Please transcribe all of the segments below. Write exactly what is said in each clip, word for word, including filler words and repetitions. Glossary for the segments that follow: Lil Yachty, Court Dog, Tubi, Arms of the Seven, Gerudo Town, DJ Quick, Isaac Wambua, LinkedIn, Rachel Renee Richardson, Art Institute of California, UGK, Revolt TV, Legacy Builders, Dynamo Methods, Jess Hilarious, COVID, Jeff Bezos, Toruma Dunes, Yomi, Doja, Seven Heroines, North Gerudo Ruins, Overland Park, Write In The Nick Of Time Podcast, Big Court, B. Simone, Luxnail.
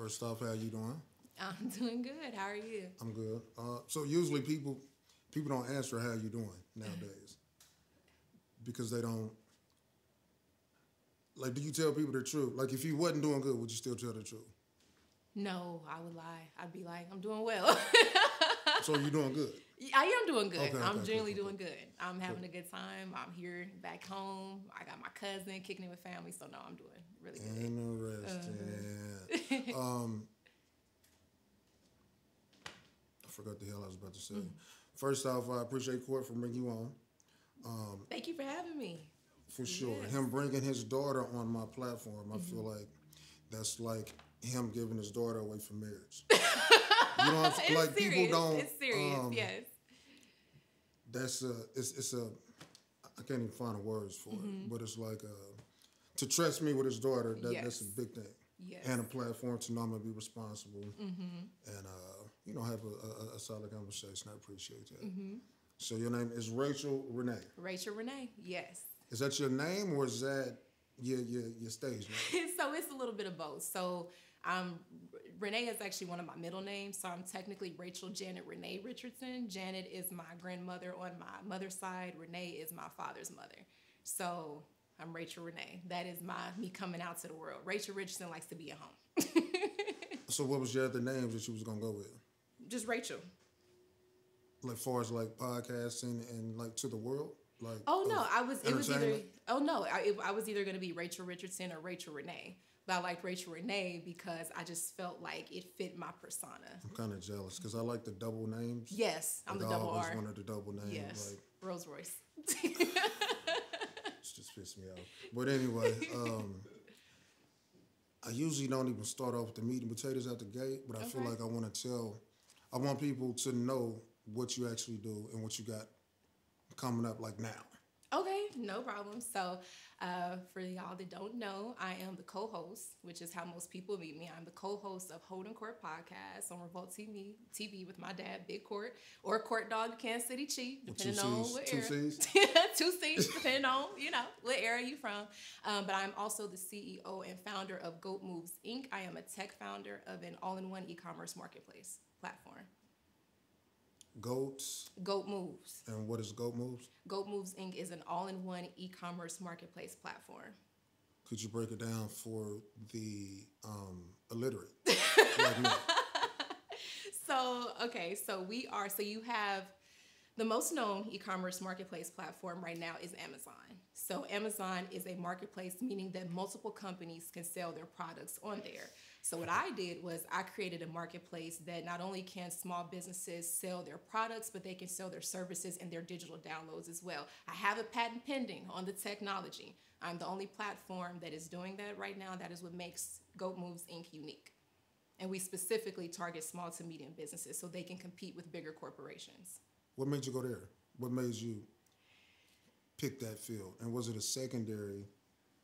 First off, how you doing? I'm doing good. How are you? I'm good. Uh, so usually people people don't answer how you doing nowadays because they don't. Like, do you tell people the truth? Like, if you wasn't doing good, would you still tell the truth? No, I would lie. I'd be like, I'm doing well. So you're doing good? I am doing good. Okay, I'm okay, generally okay. doing good. I'm having good. a good time. I'm here back home. I got my cousin kicking it with family. So, no, I'm doing really good. Interesting. Uh. um, I forgot the hell I was about to say. Mm. First off, I appreciate Court for bringing you on. Um, Thank you for having me. For sure. Yes. Him bringing his daughter on my platform, mm-hmm. I feel like that's like him giving his daughter away for marriage. You know, it's like serious. people don't. It's serious. Um, yes. That's a. It's it's a. I can't even find the words for mm-hmm. it, but it's like a, to trust me with his daughter. That, yes. That's a big thing. Yes. And a platform to know I'm gonna be responsible mm-hmm. and uh, you know have a, a, a solid conversation. I appreciate that. Mm-hmm. So your name is Rachel Renee. Rachel Renee. Yes. Is that your name or is that your your, your stage name? So it's a little bit of both. So. Um, Renee is actually one of my middle names, so I'm technically Rachel Janet Renee Richardson. Janet is my grandmother on my mother's side. Renee is my father's mother. So I'm Rachel Renee. That is my me coming out to the world. Rachel Richardson likes to be at home. So what was your other names that you was gonna go with? Just Rachel. Like far as like podcasting and like to the world? Like oh no, I was it was either oh no, I it, I was either gonna be Rachel Richardson or Rachel Renee. But I liked Rachel Renee because I just felt like it fit my persona. I'm kind of jealous because I like the double names. Yes, I'm like the double R. I always wanted the double name. Yes, like, Rolls Royce. It's just pissed me off. But anyway, um, I usually don't even start off with the meat and potatoes at the gate, but I okay. feel like I want to tell, I want people to know what you actually do and what you got coming up like now. Okay, no problem. So uh, for y'all that don't know, I am the co-host, which is how most people meet me. I'm the co-host of Holding Court Podcast on Revolt T V, T V with my dad, Big Court, or Court Dog, Kansas City Chief, depending well, on C's, what era. Two C's. Two C's, depending on, you know, what era you from. Um, but I'm also the C E O and founder of Goat Moves Incorporated. I am a tech founder of an all-in-one e-commerce marketplace platform. Goats? Goat Moves. And what is Goat Moves? Goat Moves Incorporated is an all-in-one e-commerce marketplace platform. Could you break it down for the um, illiterate? Like me? So, okay, so we are, so you have, the most known e-commerce marketplace platform right now is Amazon. So Amazon is a marketplace, meaning that multiple companies can sell their products on there. So what I did was I created a marketplace that not only can small businesses sell their products, but they can sell their services and their digital downloads as well. I have a patent pending on the technology. I'm the only platform that is doing that right now. That is what makes Goat Moves Incorporated unique. And we specifically target small to medium businesses so they can compete with bigger corporations. What made you go there? What made you pick that field? And was it a secondary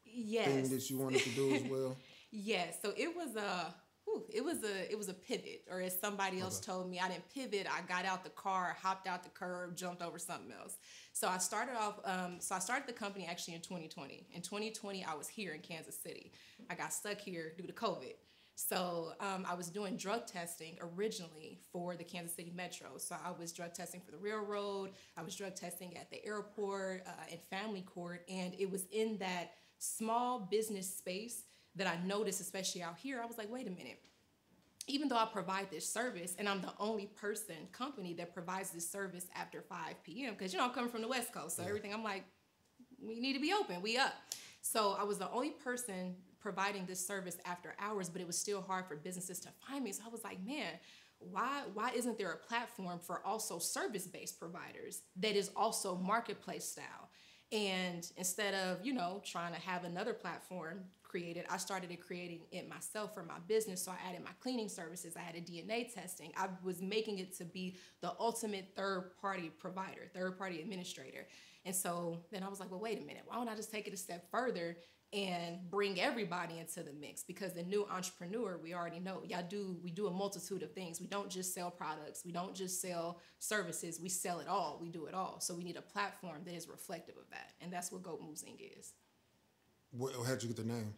yes. thing that you wanted to do as well? Yes, so it was a, whew, it was a, it was a pivot, or as somebody else okay. told me, I didn't pivot. I got out the car, hopped out the curb, jumped over something else. So I started off. Um, so I started the company actually in twenty twenty. In twenty twenty, I was here in Kansas City. I got stuck here due to COVID. So um, I was doing drug testing originally for the Kansas City Metro. So I was drug testing for the railroad. I was drug testing at the airport, uh, at family court, and it was in that small business space that I noticed, especially out here. I was like, wait a minute, even though I provide this service and I'm the only person, company that provides this service after five p m, because you know, I'm coming from the West Coast, so yeah. everything, I'm like, we need to be open, we up. So I was the only person providing this service after hours, but it was still hard for businesses to find me. So I was like, man, why, why isn't there a platform for also service-based providers that is also marketplace style? And instead of, you know, trying to have another platform created, I started creating it myself for my business. So I added my cleaning services. I added D N A testing. I was making it to be the ultimate third-party provider, third-party administrator. And so then I was like, well, wait a minute. Why don't I just take it a step further and bring everybody into the mix? Because the new entrepreneur, we already know, y'all do, we do a multitude of things. We don't just sell products. We don't just sell services. We sell it all. We do it all. So we need a platform that is reflective of that. And that's what Goat Moves Incorporated is. What, how'd you get the name?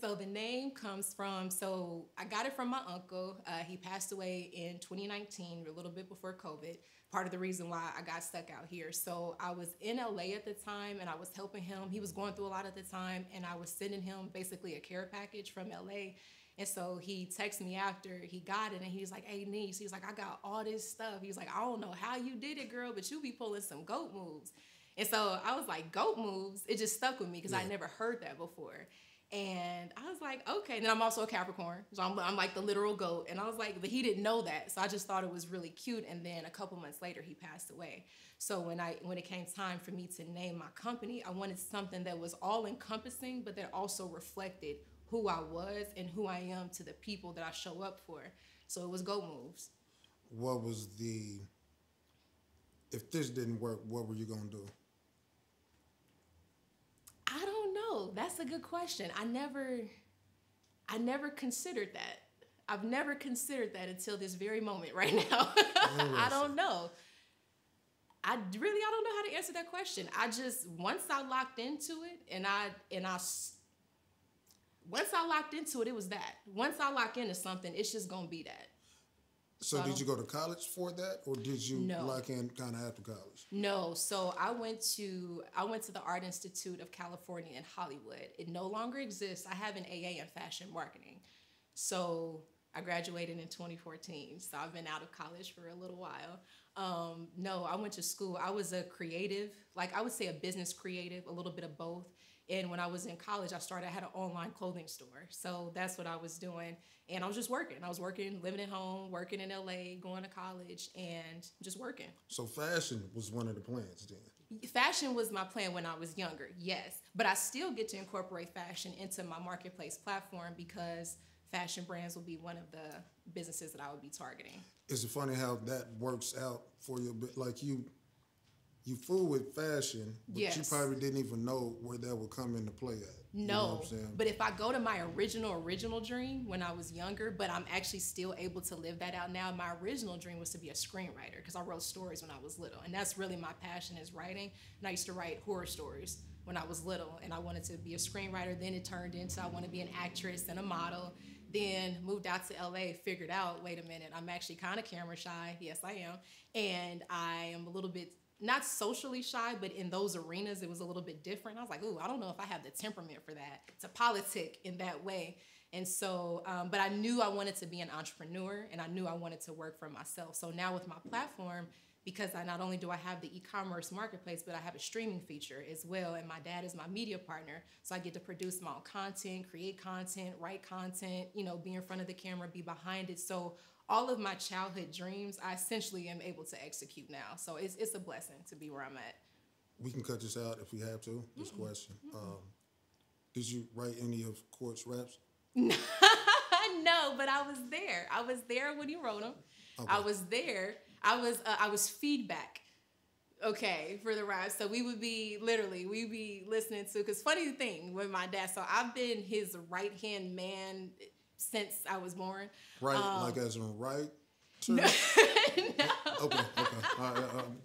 So the name comes from, so I got it from my uncle. Uh, he passed away in twenty nineteen, a little bit before COVID. Part of the reason why I got stuck out here. So I was in L A at the time and I was helping him. He was going through a lot at the time and I was sending him basically a care package from L A. And so he texted me after he got it and he was like, hey, niece, he was like, I got all this stuff. He was like, I don't know how you did it, girl, but you be pulling some goat moves. And so I was like, goat moves? It just stuck with me because yeah. I never heard that before. And I was like, okay. And I'm also a Capricorn, so I'm, I'm like the literal goat. And I was like, but he didn't know that. So I just thought it was really cute. And then a couple months later, he passed away. So when I when it came time for me to name my company, I wanted something that was all-encompassing, but that also reflected who I was and who I am to the people that I show up for. So it was Goat Moves. What was the, if this didn't work, what were you going to do? I don't know. That's a good question. I never, I never considered that. I've never considered that until this very moment right now. I don't know. I really, I don't know how to answer that question. I just, once I locked into it and I, and I, once I locked into it, it was that. Once I lock into something, it's just going to be that. So, so did you go to college for that, or did you no. lock in kind of after college? No. So I went to I went to the Art Institute of California in Hollywood. It no longer exists. I have an A A in fashion marketing. So I graduated in twenty fourteen. So I've been out of college for a little while. Um, no, I went to school. I was a creative, like I would say a business creative, a little bit of both. And when I was in college, I started, I had an online clothing store. So that's what I was doing. And I was just working. I was working, living at home, working in L A, going to college, and just working. So fashion was one of the plans then? Fashion was my plan when I was younger, yes. But I still get to incorporate fashion into my marketplace platform because fashion brands will be one of the businesses that I would be targeting. Is it funny how that works out for you? Like you... You fool with fashion, but yes. you probably didn't even know where that would come into play at. No, you know but if I go to my original, original dream when I was younger, but I'm actually still able to live that out now, my original dream was to be a screenwriter because I wrote stories when I was little. And that's really my passion is writing. And I used to write horror stories when I was little and I wanted to be a screenwriter. Then it turned into I want to be an actress and a model. Then moved out to L A, figured out, wait a minute, I'm actually kind of camera shy. Yes, I am. And I am a little bit... not socially shy, but in those arenas, it was a little bit different. I was like, ooh, I don't know if I have the temperament for that, to politic in that way. And so, um, but I knew I wanted to be an entrepreneur and I knew I wanted to work for myself. So now with my platform, because I not only do I have the e-commerce marketplace, but I have a streaming feature as well. And my dad is my media partner. So I get to produce my own content, create content, write content, you know, be in front of the camera, be behind it. So all of my childhood dreams, I essentially am able to execute now. So it's it's a blessing to be where I'm at. We can cut this out if we have to, this mm-mm. question. Mm-mm. Um, did you write any of Court's raps? No, but I was there. I was there when he wrote them. Okay. I was there. I was uh, I was feedback, okay, for the raps. So we would be, literally, we'd be listening to, because funny thing with my dad, so I've been his right-hand man since I was born. Right, um, like as in right? No. no. Okay, okay. Right, um.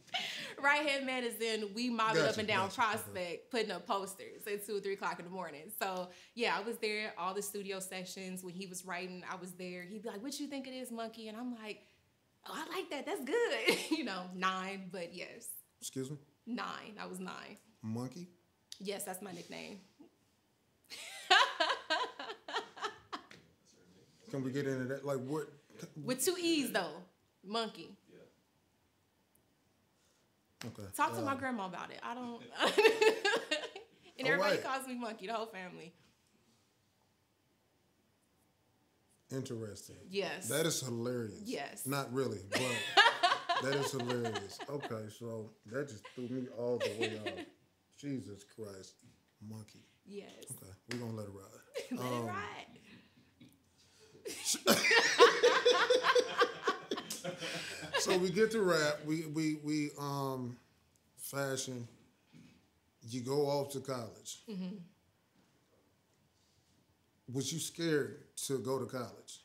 Right-hand man is in, we mobbing gotcha, up and down gotcha, Prospect, okay. putting up posters at two or three o'clock in the morning. So yeah, I was there, all the studio sessions, when he was writing, I was there. He'd be like, what you think it is, monkey? And I'm like, oh, I like that, that's good. you know, nine, but yes. Excuse me? Nine, I was nine. Monkey? Yes, that's my nickname. Can we get into that? Like what? With two E's though, monkey. Yeah. Okay. Talk to um, my grandma about it. I don't. and everybody right. calls me monkey. The whole family. Interesting. Yes. That is hilarious. Yes. Not really, but that is hilarious. Okay, so that just threw me all the way off. Jesus Christ, monkey. Yes. Okay, we're gonna let it ride. let um, it ride. So we get to rap, we we we um fashion, you go off to college. Mm-hmm. Was you scared to go to college?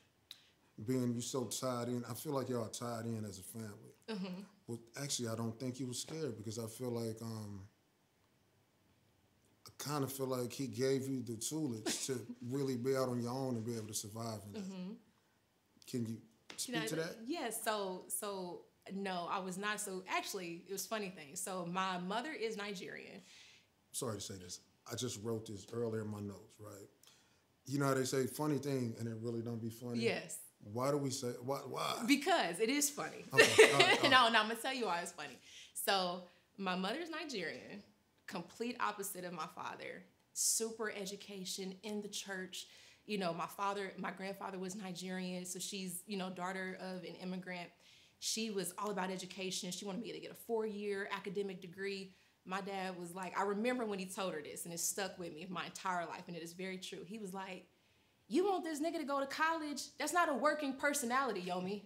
Being you so tied in, I feel like y'all are tied in as a family. Mm-hmm. Well, actually I don't think you were scared because I feel like um kind of feel like he gave you the tools to really be out on your own and be able to survive in that. Mm-hmm. Can you speak Can I, to that? Yes. Yeah, so, so no, I was not. So actually, it was a funny thing. So my mother is Nigerian. Sorry to say this. I just wrote this earlier in my notes, right? You know how they say funny thing and it really don't be funny? Yes. Why do we say, why? why? Because it is funny. Okay. All right, all right. no, no, I'm going to tell you why it's funny. So my mother's Nigerian, complete opposite of my father, super education in the church. You know, my father, my grandfather was Nigerian, so she's, you know, daughter of an immigrant. She was all about education. She wanted me to get a four-year academic degree. My dad was like, I remember when he told her this, and it stuck with me my entire life, and it is very true. He was like, you want this nigga to go to college? That's not a working personality, Yomi.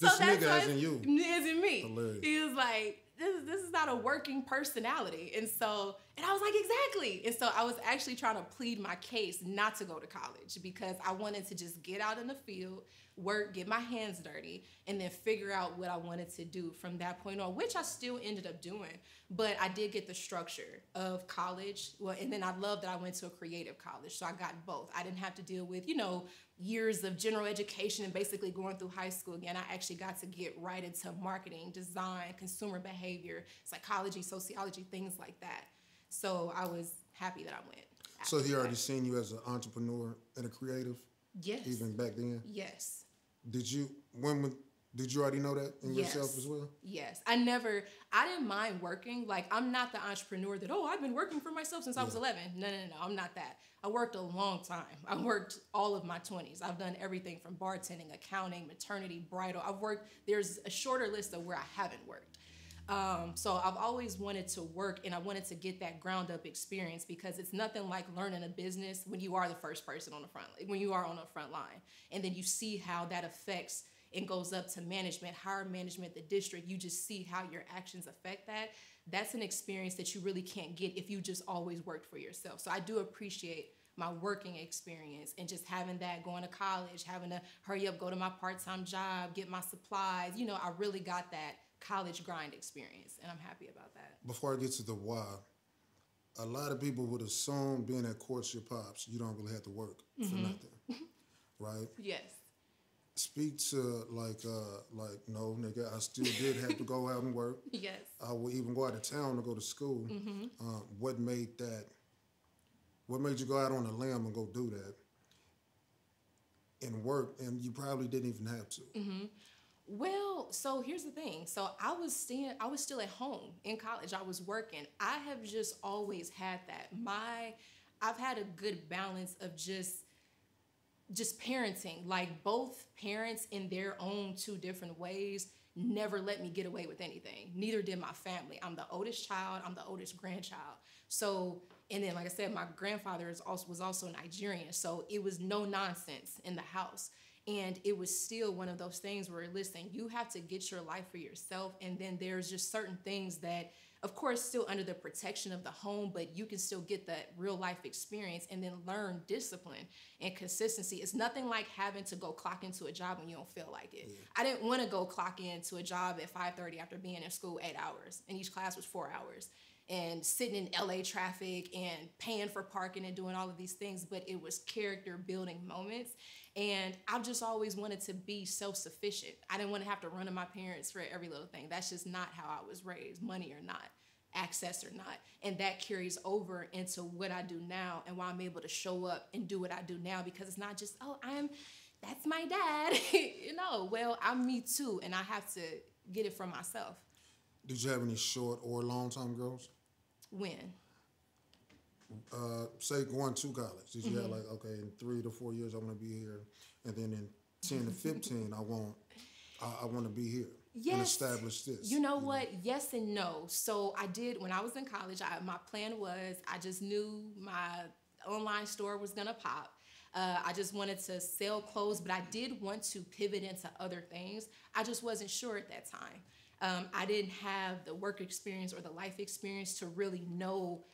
This so nigga that's isn't you. Isn't me. Hilarious. He was like, this is, this is not a working personality. And so, and I was like, exactly. And so I was actually trying to plead my case not to go to college because I wanted to just get out in the field, work, get my hands dirty, and then figure out what I wanted to do from that point on, which I still ended up doing. But I did get the structure of college. Well, and then I loved that I went to a creative college, so I got both. I didn't have to deal with, you know, years of general education and basically going through high school again. I actually got to get right into marketing, design, consumer behavior, psychology, sociology, things like that. So I was happy that I went. So he already seen you as an entrepreneur and a creative? Yes. Even back then? Yes. Did you when did you already know that in yes. yourself as well? Yes. I never I didn't mind working. Like, I'm not the entrepreneur that, oh, I've been working for myself since yeah. I was eleven. No, no, no, I'm not that. I worked a long time. I worked all of my twenties. I've done everything from bartending, accounting, maternity, bridal. I've worked, there's a shorter list of where I haven't worked. Um, so I've always wanted to work, and I wanted to get that ground up experience because it's nothing like learning a business when you are the first person on the front, when you are on the front line, and then you see how that affects and goes up to management, higher management, the district. You just see how your actions affect that. That's an experience that you really can't get if you just always worked for yourself. So I do appreciate my working experience and just having that, going to college, having to hurry up, go to my part-time job, get my supplies. You know, I really got that college grind experience, and I'm happy about that. Before I get to the why, a lot of people would assume being at Courts Your Pops, you don't really have to work mm-hmm. for nothing, right? Yes. Speak to like, uh, like no, nigga, I still did have to go out and work. Yes. I would even go out of town to go to school. Mm-hmm. uh, what made that, what made you go out on a limb and go do that and work, and you probably didn't even have to? Mm-hmm. Well, so here's the thing. So I was staying, I was still at home in college. I was working. I have just always had that. My, I've had a good balance of just, just parenting. Like, both parents in their own two different ways never let me get away with anything. Neither did my family. I'm the oldest child. I'm the oldest grandchild. So, and then, like I said, my grandfather is also, was also Nigerian. So it was no nonsense in the house. And it was still one of those things where, listen, you have to get your life for yourself. And then there's just certain things that, of course, still under the protection of the home, but you can still get that real life experience and then learn discipline and consistency. It's nothing like having to go clock into a job when you don't feel like it. Yeah. I didn't want to go clock into a job at five thirty after being in school eight hours, and each class was four hours, and sitting in L A traffic and paying for parking and doing all of these things, but it was character building moments. And I've just always wanted to be self-sufficient. I didn't want to have to run to my parents for every little thing. That's just not how I was raised, money or not, access or not. And that carries over into what I do now and why I'm able to show up and do what I do now, because it's not just, oh, I'm, that's my dad. You know, well, I'm me too, and I have to get it from myself. Did you have any short or long-time girls? When? Uh, say going to college. Did you mm-hmm. have like, okay, in three to four years I want to be here, and then in ten to fifteen I want, I, I want to be here yes. and establish this. You know you what? Know? Yes and no. So I did when I was in college. I, my plan was I just knew my online store was gonna pop. Uh, I just wanted to sell clothes, but I did want to pivot into other things. I just wasn't sure at that time. Um, I didn't have the work experience or the life experience to really know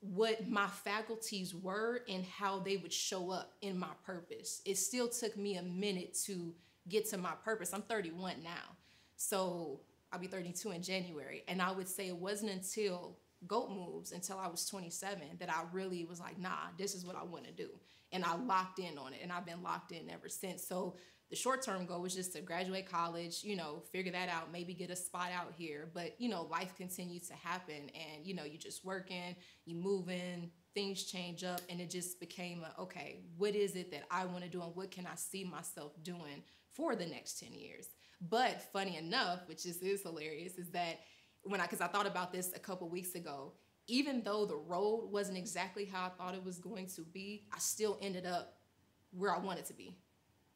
what my faculties were and how they would show up in my purpose. It still took me a minute to get to my purpose. I'm thirty-one now, so I'll be thirty-two in January. And I would say it wasn't until Goat Moves until I was twenty-seven, that I really was like, nah, this is what I want to do. And I locked in on it, and I've been locked in ever since. So the short-term goal was just to graduate college, you know, figure that out, maybe get a spot out here. But, you know, life continued to happen, and, you know, you just working, you moving, things change up, and it just became a, okay, what is it that I want to do, and what can I see myself doing for the next ten years? But funny enough, which is, is hilarious, is that when I, because I thought about this a couple weeks ago, even though the road wasn't exactly how I thought it was going to be, I still ended up where I wanted to be,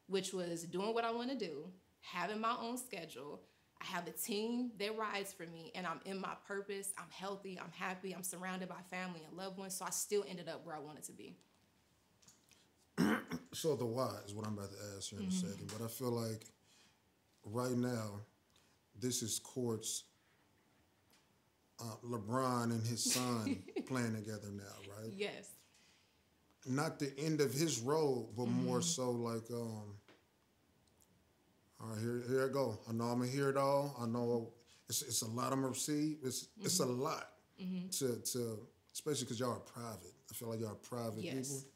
which was doing what I want to do, having my own schedule. I have a team that rides for me, and I'm in my purpose. I'm healthy. I'm happy. I'm surrounded by family and loved ones. So I still ended up where I wanted to be. So the why is what I'm about to ask you in mm-hmm. a second. But I feel like right now, this is Court's Uh, LeBron and his son playing together now, right? Yes. Not the end of his road, but mm-hmm. more so like, um, all right, here, here I go. I know I'm gonna hear it all. I know it's it's a lot I'm gonna receive. It's mm-hmm. it's a lot mm-hmm. to to especially because y'all are private. I feel like y'all are private yes. people.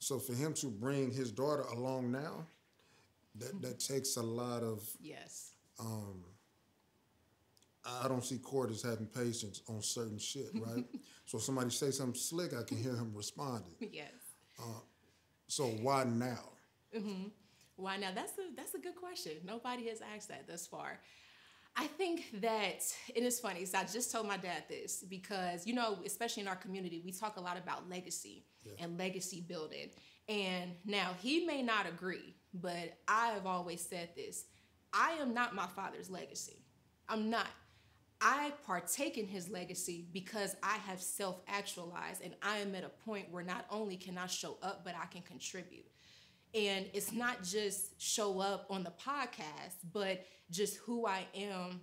So for him to bring his daughter along now, that mm-hmm. that takes a lot of yes. Um, I don't see Court as having patience on certain shit, right? So if somebody say something slick, I can hear him responding. Yes. Uh, so why now? Mm-hmm. Why now? That's a that's a good question. Nobody has asked that thus far. I think that, and it's funny, so I just told my dad this because, you know, especially in our community, we talk a lot about legacy yeah. and legacy building. And now he may not agree, but I have always said this. I am not my father's legacy. I'm not. I partake in his legacy because I have self-actualized, and I am at a point where not only can I show up, but I can contribute. And it's not just show up on the podcast, but just who I am,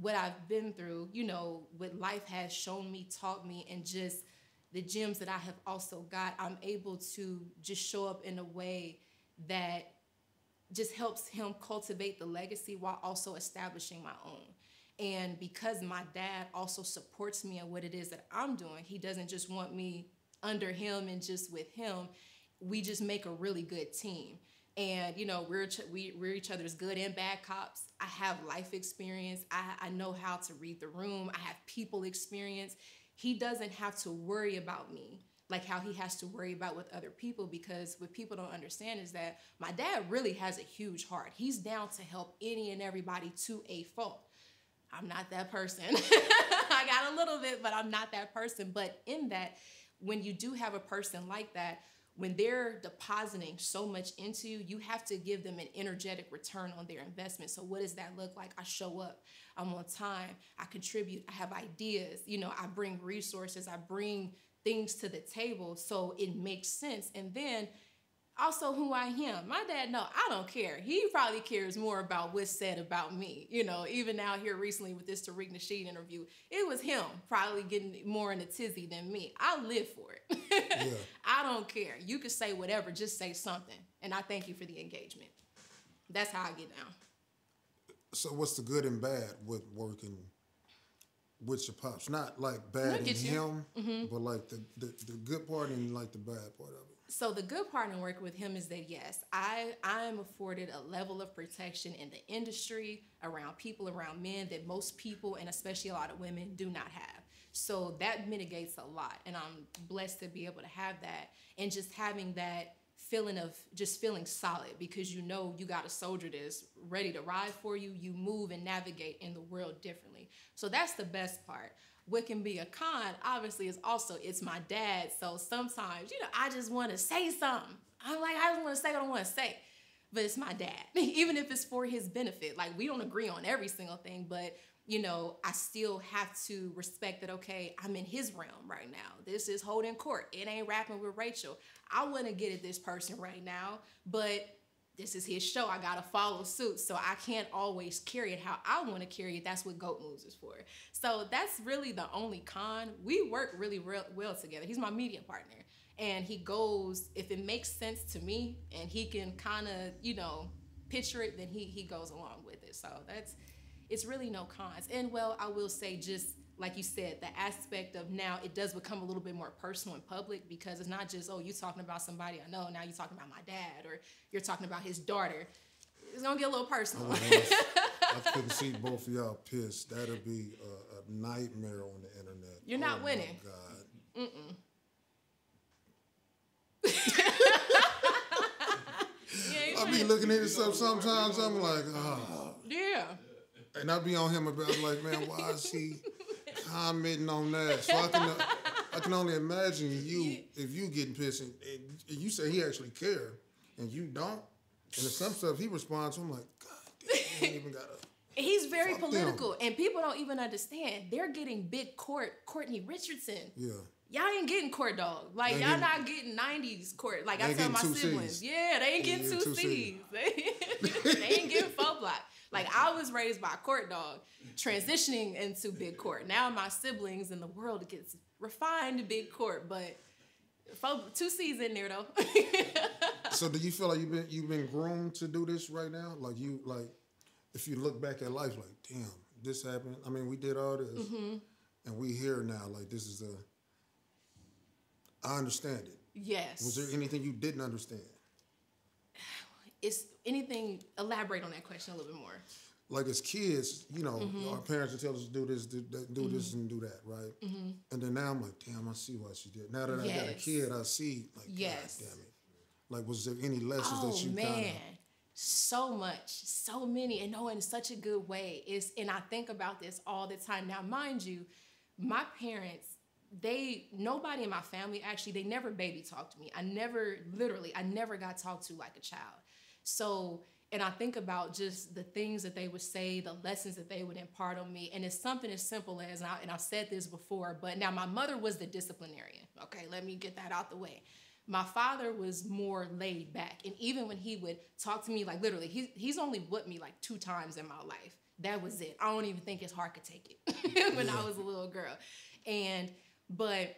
what I've been through, you know, what life has shown me, taught me, and just the gems that I have also got. I'm able to just show up in a way that just helps him cultivate the legacy while also establishing my own. And because my dad also supports me in what it is that I'm doing, he doesn't just want me under him and just with him. We just make a really good team. And, you know, we're, we, we're each other's good and bad cops. I have life experience. I, I know how to read the room. I have people experience. He doesn't have to worry about me like how he has to worry about with other people, because what people don't understand is that my dad really has a huge heart. He's down to help any and everybody to a fault. I'm not that person. I got a little bit, but I'm not that person. But in that, when you do have a person like that, when they're depositing so much into you, you have to give them an energetic return on their investment. So what does that look like? I show up, I'm on time, I contribute, I have ideas, you know, I bring resources, I bring things to the table. So it makes sense. And then also who I am. My dad, no, I don't care. He probably cares more about what's said about me. You know, even out here recently with this Tariq Nasheed interview, it was him probably getting more in a tizzy than me. I live for it. Yeah. I don't care. You can say whatever, just say something. And I thank you for the engagement. That's how I get down. So what's the good and bad with working with your pops? Not like bad in him, mm-hmm. but like the, the, the good part and like the bad part of it. So the good part in working with him is that, yes, I, I am afforded a level of protection in the industry around people, around men, that most people, and especially a lot of women, do not have. So that mitigates a lot. And I'm blessed to be able to have that. And just having that feeling of just feeling solid, because you know you got a soldier that's ready to ride for you. You move and navigate in the world differently. So that's the best part. What can be a con, obviously, is also, it's my dad. So sometimes, you know, I just want to say something. I'm like, I just want to say what I want to say. But it's my dad, even if it's for his benefit. Like, we don't agree on every single thing, but, you know, I still have to respect that, okay, I'm in his realm right now. This is holding court. It ain't rapping with Rachel. I want to get at this person right now, but this is his show. I got to follow suit. So I can't always carry it how I want to carry it. That's what Goat Moves is for. So that's really the only con. We work really real, well together. He's my media partner. And he goes, if it makes sense to me and he can kind of, you know, picture it, then he, he goes along with it. So that's, it's really no cons. And well, I will say just like you said, the aspect of now it does become a little bit more personal and public, because it's not just, oh, you talking about somebody I know, now you're talking about my dad, or you're talking about his daughter. It's going to get a little personal. Oh, I, I couldn't see both of y'all pissed. That'll be a, a nightmare on the internet. You're not oh, winning. Oh, God. Mm-mm. Yeah, I be looking at this stuff sometimes. I'm like, oh. Yeah. And I be on him about, like, man, why is he commenting on that? So I can, I can only imagine you, if you getting pissed and, and you say he actually care and you don't. And if some stuff he responds, I'm like, God, damn, you even gotta. He's very political, them. And people don't even understand. They're getting Big Court, Courtney Richardson. Yeah. Y'all ain't getting Court Dog. Like, y'all getting, not getting nineties Court. Like, I tell my siblings, C's. yeah, they ain't getting they two, two C's. C's. They ain't getting four block. Like, I was raised by Court Dog, transitioning into Big Court. Now my siblings in the world gets refined to Big Court, but four, two C's in there, though. So do you feel like you've been, you've been groomed to do this right now? Like, you, like, if you look back at life, like, damn, this happened. I mean, we did all this, mm-hmm. and we here now. Like, this is a... I understand it. Yes. Was there anything you didn't understand? It's anything, elaborate on that question a little bit more. Like, as kids, you know, mm-hmm. our parents would tell us to do this, do, do mm-hmm. this, and do that, right? Mm-hmm. And then now I'm like, damn, I see why she did. Now that yes. I got a kid, I see, like, yes. God damn it. Like, was there any lessons oh, that you kind of... Oh, man, so much, so many, and no, in such a good way. It's, and I think about this all the time. Now, mind you, my parents... They, nobody in my family, actually, they never baby talked to me. I never, literally, I never got talked to like a child. So, and I think about just the things that they would say, the lessons that they would impart on me. And it's something as simple as, and, I, and I've said this before, but now my mother was the disciplinarian. Okay, let me get that out the way. My father was more laid back. And even when he would talk to me, like literally, he, he's only whipped me like two times in my life. That was it. I don't even think his heart could take it when yeah. I was a little girl. And... But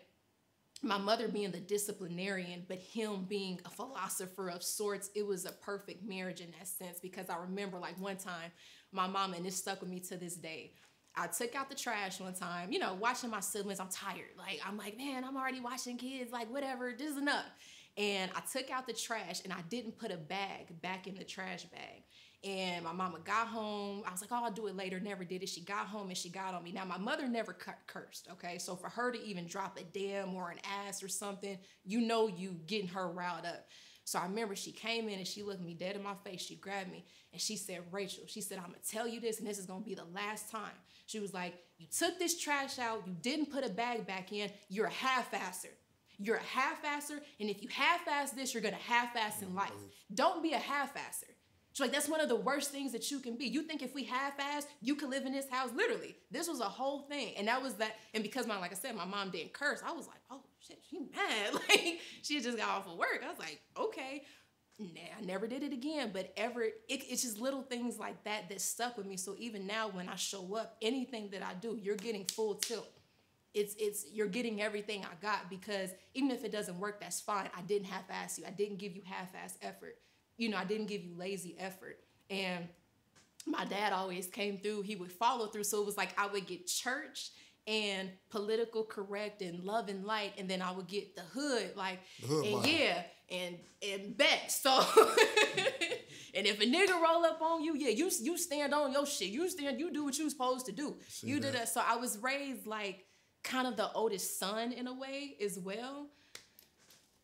my mother being the disciplinarian, but him being a philosopher of sorts, it was a perfect marriage in that sense, because I remember like one time my mama, and it stuck with me to this day, I took out the trash one time, you know, watching my siblings, I'm tired. Like, I'm like, man, I'm already watching kids, like whatever, this is enough. And I took out the trash and I didn't put a bag back in the trash bag. And my mama got home. I was like, oh, I'll do it later. Never did it. She got home and she got on me. Now, my mother never cursed, okay? So for her to even drop a damn or an ass or something, you know you getting her riled up. So I remember she came in and she looked me dead in my face. She grabbed me and she said, Rachel, she said, I'm going to tell you this and this is going to be the last time. She was like, you took this trash out. You didn't put a bag back in. You're a half-asser. You're a half-asser. And if you half-ass this, you're going to half-ass in life. Don't be a half-asser. Like, that's one of the worst things that you can be. You think if we half-ass, you could live in this house. Literally, this was a whole thing. And that was that. And because, my, like I said, my mom didn't curse, I was like, oh, shit, she mad. Like, she just got off of work. I was like, okay. Nah, I never did it again. But ever, it, it's just little things like that that stuck with me. So even now when I show up, anything that I do, you're getting full tilt. It's, it's, you're getting everything I got, because even if it doesn't work, that's fine. I didn't half-ass you. I didn't give you half-ass effort. You know, I didn't give you lazy effort. And my dad always came through. He would follow through. So it was like I would get church and political correct and love and light. And then I would get the hood, like, the hood and line. yeah, and and bet. So, and if a nigga roll up on you, yeah, you you stand on your shit. You stand, you do what you supposed to do. See you that. did that. So I was raised like kind of the oldest son in a way as well.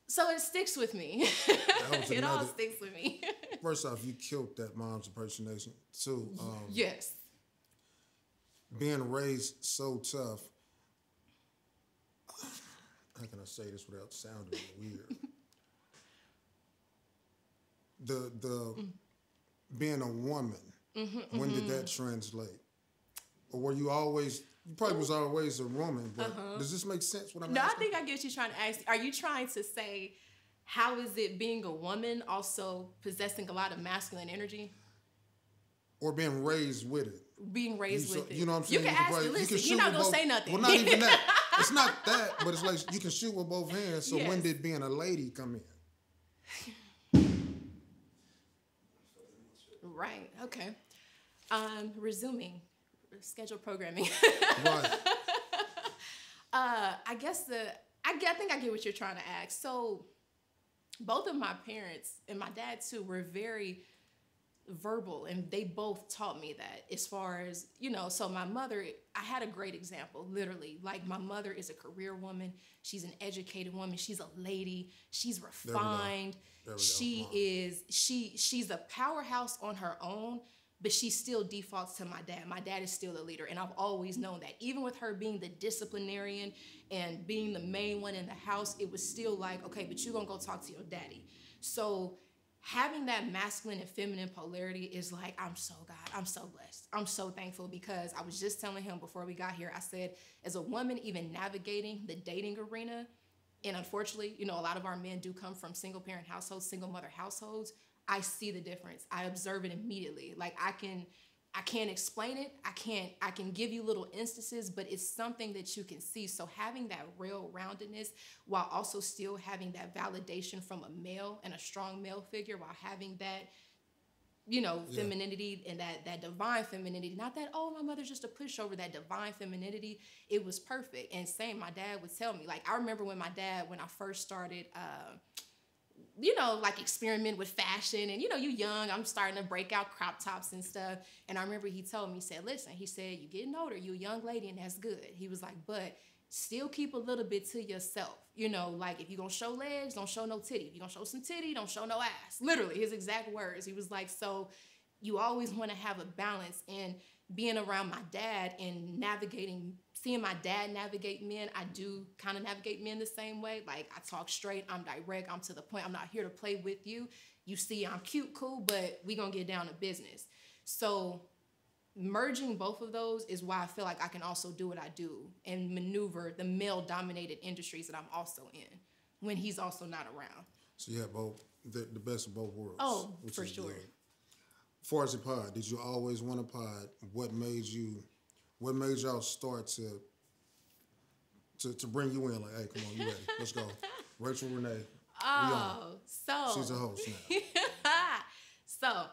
So it sticks with me. It another, all sticks with me. First off, you killed that mom's impersonation too. Um, yes. Being raised so tough. How can I say this without sounding weird? The the mm. being a woman. Mm-hmm, when mm-hmm. did that translate? Or were you always? You probably was always a woman, but uh-huh. does this make sense? What I'm no, asking? I think I get you trying to ask. Are you trying to say, how is it being a woman also possessing a lot of masculine energy, or being raised with it? Being raised you, with so, it. You know what I'm saying? You can, you can ask. Probably, listen, you can you're not gonna both, say nothing. Well, not even that. It's not that, but it's like you can shoot with both hands. So yes. when did being a lady come in? Right. Okay. Um, resuming. Scheduled programming. Right. Uh, I guess the I, get, I think I get what you're trying to ask. So both of my parents and my dad too were very verbal, and they both taught me that, as far as, you know, so my mother, I had a great example, literally. Like, my mother is a career woman. She's an educated woman. She's a lady. She's refined. She is, she, she's a powerhouse on her own, but she still defaults to my dad. My dad is still a leader, and I've always known that. Even with her being the disciplinarian and being the main one in the house, it was still like, okay, but you're gonna go talk to your daddy. So having that masculine and feminine polarity is like, I'm so God, I'm so blessed. I'm so thankful, because I was just telling him before we got here, I said, as a woman, even navigating the dating arena, and unfortunately, you know, a lot of our men do come from single parent households, single mother households, I see the difference. I observe it immediately. Like, I can, I can't explain it. I can't, I can give you little instances, but it's something that you can see. So having that real roundedness, while also still having that validation from a male and a strong male figure, while having that, you know, femininity, yeah, and that, that divine femininity, not that, oh, my mother's just a pushover, that divine femininity, it was perfect. And same, my dad would tell me, like, I remember when my dad, when I first started, uh, you know, like, experiment with fashion, and, you know, you young, I'm starting to break out crop tops and stuff. And I remember he told me, he said, listen, he said, you're getting older, you're a young lady, and that's good. He was like, but still keep a little bit to yourself. You know, like, if you're going to show legs, don't show no titty. If you're going to show some titty, don't show no ass. Literally, his exact words. He was like, so you always want to have a balance. And being around my dad and navigating, seeing my dad navigate men, I do kind of navigate men the same way. Like, I talk straight, I'm direct, I'm to the point, I'm not here to play with you. You see, I'm cute, cool, but we gonna get down to business. So merging both of those is why I feel like I can also do what I do and maneuver the male-dominated industries that I'm also in when he's also not around. So you have both, the, the best of both worlds. Oh, for sure. Good. As far as the pod, did you always want a pod? What made you, what made y'all start to, to to bring you in? Like, hey, come on, you ready? Let's go. Rachel Renee. Oh, so. She's a host now. So,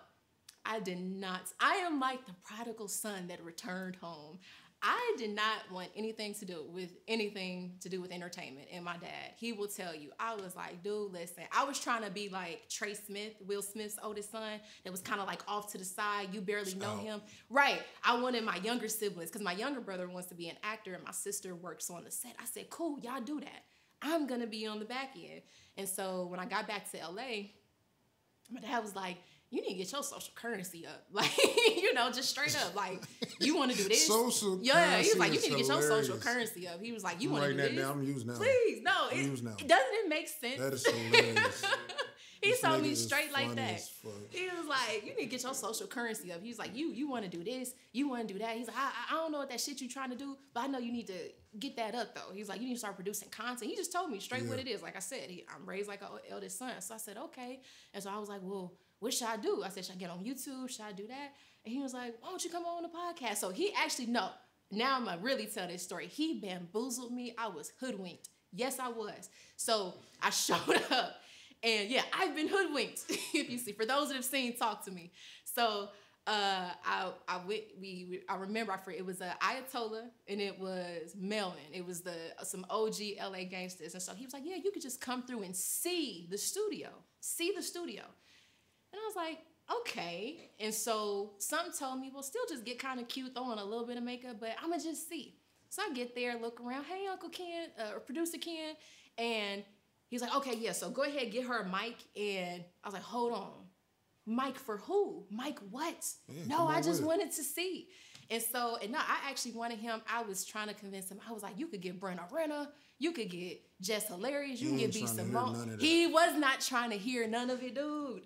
I did not, I am like the prodigal son that returned home. I did not want anything to do with anything to do with entertainment. And my dad, he will tell you, I was like, dude, listen, I was trying to be like Trey Smith, Will Smith's oldest son, that was kind of like off to the side. You barely know him. Right. I wanted my younger siblings, because my younger brother wants to be an actor and my sister works on the set. I said, cool, y'all do that. I'm going to be on the back end. And so when I got back to L A, my dad was like, you need to get your social currency up. Like, you know, just straight up. Like, you want to do this? Social yeah, currency. Yeah, he was like, you need to get your social currency up. He was like, you want to do that this? Down. I'm used now. Please, no. I'm it, used now. Doesn't it make sense? That is hilarious. He this told me straight like that. He was like, you need to get your social currency up. He was like, you you want to do this? You want to do that? He's like, I, I don't know what that shit you trying to do, but I know you need to get that up, though. He's like, you need to start producing content. He just told me straight yeah. what it is. Like I said, he, I'm raised like an eldest son. So I said, okay. And so I was like, well, what should I do? I said, should I get on YouTube? Should I do that? And he was like, why don't you come on the podcast? So he actually, no, now I'm going to really tell this story. He bamboozled me. I was hoodwinked. Yes, I was. So I showed up. And yeah, I've been hoodwinked, if you see. For those that have seen, Talk to Me. So uh, I I went, we, we I remember I forget, it was uh, Ayatollah and it was Melvin. It was the some O G L A gangsters. And so he was like, yeah, you could just come through and see the studio. See the studio. And I was like, okay. And so some told me, well, still just get kind of cute, throw on a little bit of makeup, but I'ma just see. So I get there, look around. Hey, Uncle Ken, uh, or producer Ken, and he's like, okay, yeah. So go ahead, get her a mic. And I was like, hold on, mic for who? Mic what? Yeah, no, I just wanted to see. And so, and no, I actually wanted him. I was trying to convince him. I was like, you could get Brenna Renner. You could get Jess Hilarious. You can get B. Simone. He was not trying to hear none of it, dude.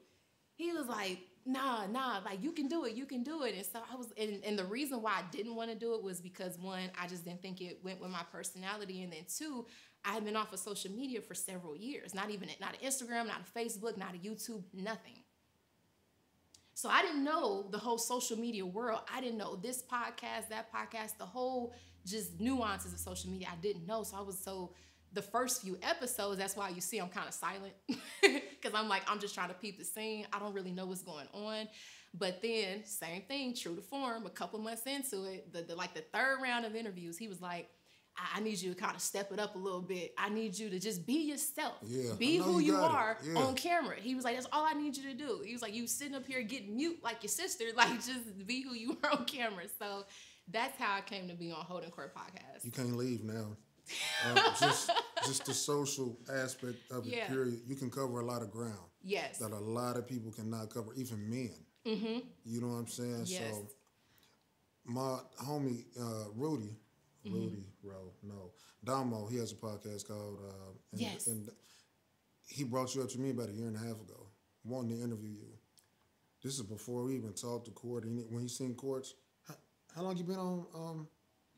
He was like, nah, nah, like you can do it, you can do it. And so I was, and, and the reason why I didn't want to do it was because one, I just didn't think it went with my personality. And then two, I had been off of social media for several years, not even, not an Instagram, not a Facebook, not a YouTube, nothing. So I didn't know the whole social media world. I didn't know this podcast, that podcast, the whole just nuances of social media. I didn't know. So I was so, the first few episodes, that's why you see I'm kind of silent. Because I'm like, I'm just trying to peep the scene. I don't really know what's going on. But then, same thing, true to form, a couple months into it, the, the like the third round of interviews, he was like, I need you to kind of step it up a little bit. I need you to just be yourself. Yeah, be who you, you are yeah. on camera. He was like, that's all I need you to do. He was like, you sitting up here getting mute like your sister. Like, just be who you are on camera. So that's how I came to be on Holding Court Podcast. You can't leave now. um, just, just the social aspect of yeah. it, period. You can cover a lot of ground. Yes. That a lot of people cannot cover, even men. Mm-hmm. You know what I'm saying? Yes. So my homie, uh, Rudy, Rudy, mm-hmm. Ro, no. Damo, he has a podcast called... Uh, and, yes. And he brought you up to me about a year and a half ago, wanting to interview you. This is before we even talked to Court. And when you seen Courts, how, how long you been on... Um,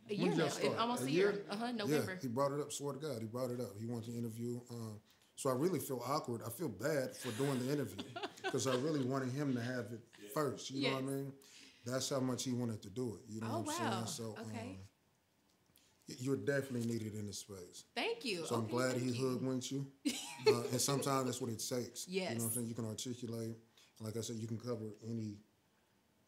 a year now, almost a, a year. year? Uh-huh, November. Yeah, he brought it up, swear to God, he brought it up. He wanted to interview. Um, so I really feel awkward. I feel bad for doing the interview because I really wanted him to have it yeah. first. You yes. know what I mean? That's how much he wanted to do it. You know oh, what I'm wow. saying? So, okay. Um, you're definitely needed in this space. Thank you. So okay, I'm glad he hoodwinked you. you. uh, and sometimes that's what it takes. Yes. You know what I'm saying? You can articulate. Like I said, you can cover any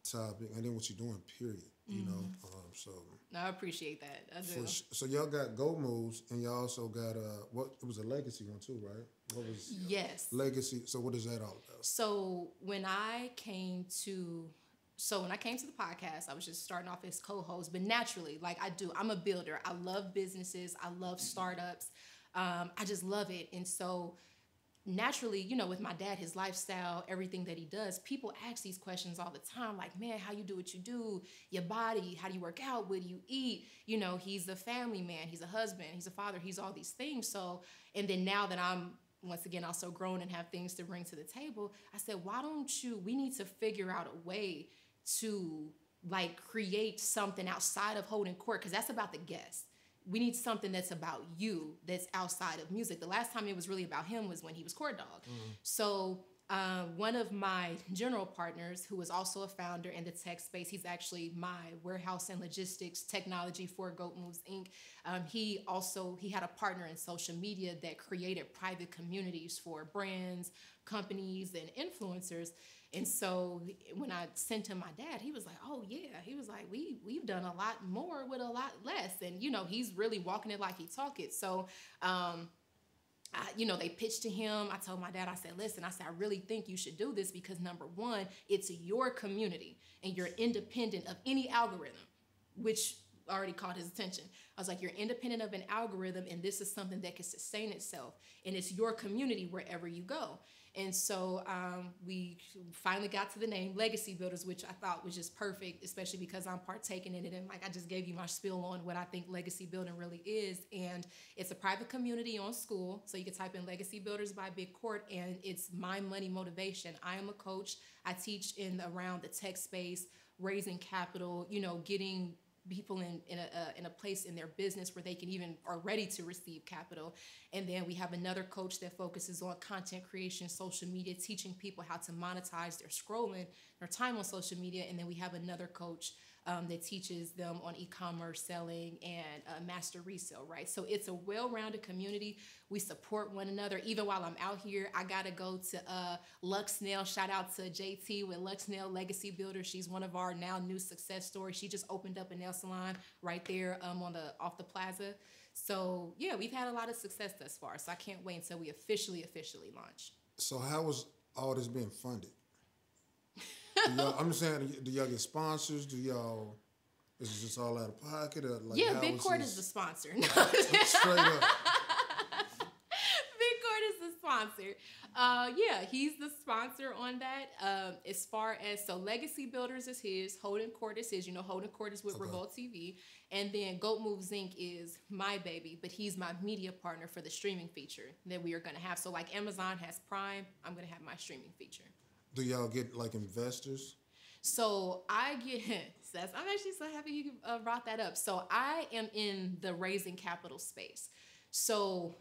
topic and then what you're doing, period. Mm-hmm. You know? Um, so... No, I appreciate that. I do. For, so y'all got Goat Moves, and y'all also got uh, what? It was a legacy one too, right? What was yes legacy? So what is that all about? So when I came to, so when I came to the podcast, I was just starting off as co-host, but naturally, like I do, I'm a builder. I love businesses. I love startups. Um, I just love it, and so. Naturally, you know, with my dad, his lifestyle, everything that he does, people ask these questions all the time, like, man, how you do what you do, your body, how do you work out, what do you eat? You know, he's a family man, he's a husband, he's a father, he's all these things. So, and then now that I'm, once again, also grown and have things to bring to the table, I said, why don't you, we need to figure out a way to, like, create something outside of Holding Court, because that's about the guests. We need something that's about you, that's outside of music. The last time it was really about him was when he was Court Dog. Mm-hmm. So uh, one of my general partners, who is also a founder in the tech space, he's actually my warehouse and logistics technology for Goat Moves Incorporated. Um, he also, he had a partner in social media that created private communities for brands, companies, and influencers. And so when I sent him my dad, he was like, oh, yeah. He was like, we, we've done a lot more with a lot less. And, you know, he's really walking it like he talk it. So, um, I, you know, they pitched to him. I told my dad, I said, listen, I said, I really think you should do this because, number one, it's your community and you're independent of any algorithm, which already caught his attention. I was like, you're independent of an algorithm, and this is something that can sustain itself. And it's your community wherever you go. And so um, we finally got to the name Legacy Builders, which I thought was just perfect, especially because I'm partaking in it. And like I just gave you my spiel on what I think legacy building really is. And it's a private community on school. So you can type in Legacy Builders by Big Court, and it's my money motivation. I am a coach. I teach in around the tech space, raising capital, you know, getting people in, in, a, in a place in their business where they can even are ready to receive capital. And then we have another coach that focuses on content creation, social media, teaching people how to monetize their scrolling, their time on social media. And then we have another coach um, that teaches them on e-commerce selling and uh, master resale, right? So it's a well-rounded community. We support one another. Even while I'm out here, I got to go to uh, Luxnail. Shout out to J T with Luxnail Legacy Builder. She's one of our now new success stories. She just opened up a nail salon right there um, on the off the plaza. So, yeah, we've had a lot of success thus far. So I can't wait until we officially, officially launch. So how is all this being funded? I'm just saying, do y'all get sponsors? Do y'all... Is it just all out of pocket? Or like yeah, Big Court is the sponsor. No. Straight up. Sponsor. Uh, yeah, he's the sponsor on that. Um, as far as, so Legacy Builders is his, Holding Court is his, you know, Holding Court is with okay. Revolt T V, and then Goat Moves Incorporated is my baby, but he's my media partner for the streaming feature that we are going to have. So like Amazon has Prime, I'm going to have my streaming feature. Do y'all get like investors? So I get, so that's, I'm actually so happy you uh, brought that up. So I am in the raising capital space. So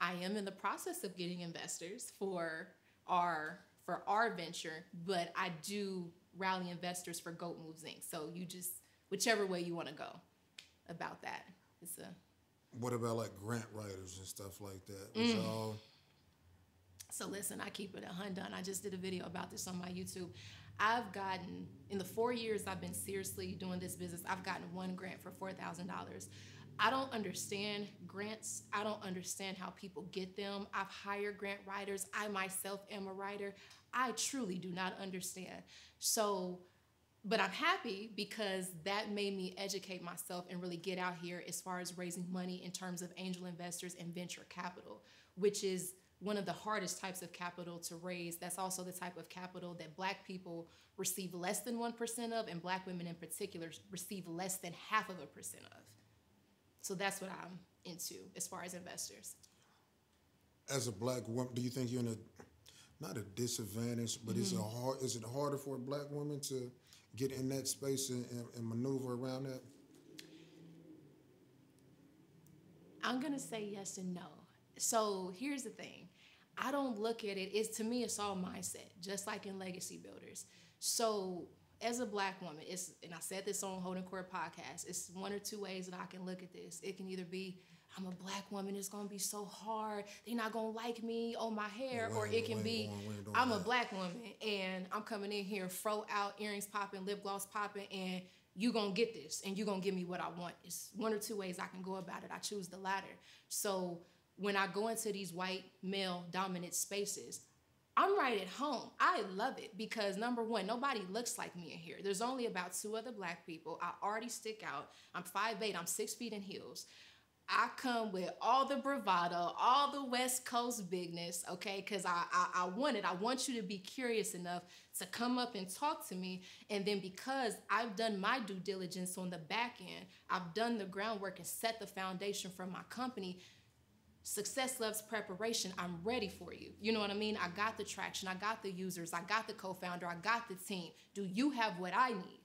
I am in the process of getting investors for our for our venture, but I do rally investors for Goat Moves Incorporated. So you just, whichever way you want to go about that. It's a. What about like grant writers and stuff like that? Mm. All... So listen, I keep it a hundred. I just did a video about this on my YouTube. I've gotten, in the four years I've been seriously doing this business, I've gotten one grant for four thousand dollars. I don't understand grants. I don't understand how people get them. I've hired grant writers. I myself am a writer. I truly do not understand. So, but I'm happy because that made me educate myself and really get out here as far as raising money in terms of angel investors and venture capital, which is one of the hardest types of capital to raise. That's also the type of capital that Black people receive less than one percent of, and Black women in particular receive less than half of a percent of. So that's what I'm into as far as investors. As a Black woman, do you think you're in a, not a disadvantage, but mm-hmm. is, it hard, is it harder for a Black woman to get in that space and, and, and maneuver around that? I'm gonna say yes and no. So here's the thing. I don't look at it, it's, to me, it's all mindset, just like in Legacy Builders. So as a Black woman, it's, and I said this on Holding Court Podcast, it's one or two ways that I can look at this. It can either be, I'm a Black woman, it's gonna be so hard, they're not gonna like me, oh my hair, wait, or it can wait, be, wait, wait, I'm wait. a Black woman and I'm coming in here, fro out, earrings popping, lip gloss popping, and you gonna get this, and you gonna give me what I want. It's one or two ways I can go about it. I choose the latter. So when I go into these white male dominant spaces, I'm right at home. I love it because, number one, nobody looks like me in here. There's only about two other Black people. I already stick out. I'm five eight, I'm six feet in heels. I come with all the bravado, all the West Coast bigness, okay? Because I, I, I want it. I want you to be curious enough to come up and talk to me. And then because I've done my due diligence on the back end, I've done the groundwork and set the foundation for my company. Success loves preparation. I'm ready for you. You know what I mean? I got the traction. I got the users. I got the co-founder. I got the team. Do you have what I need?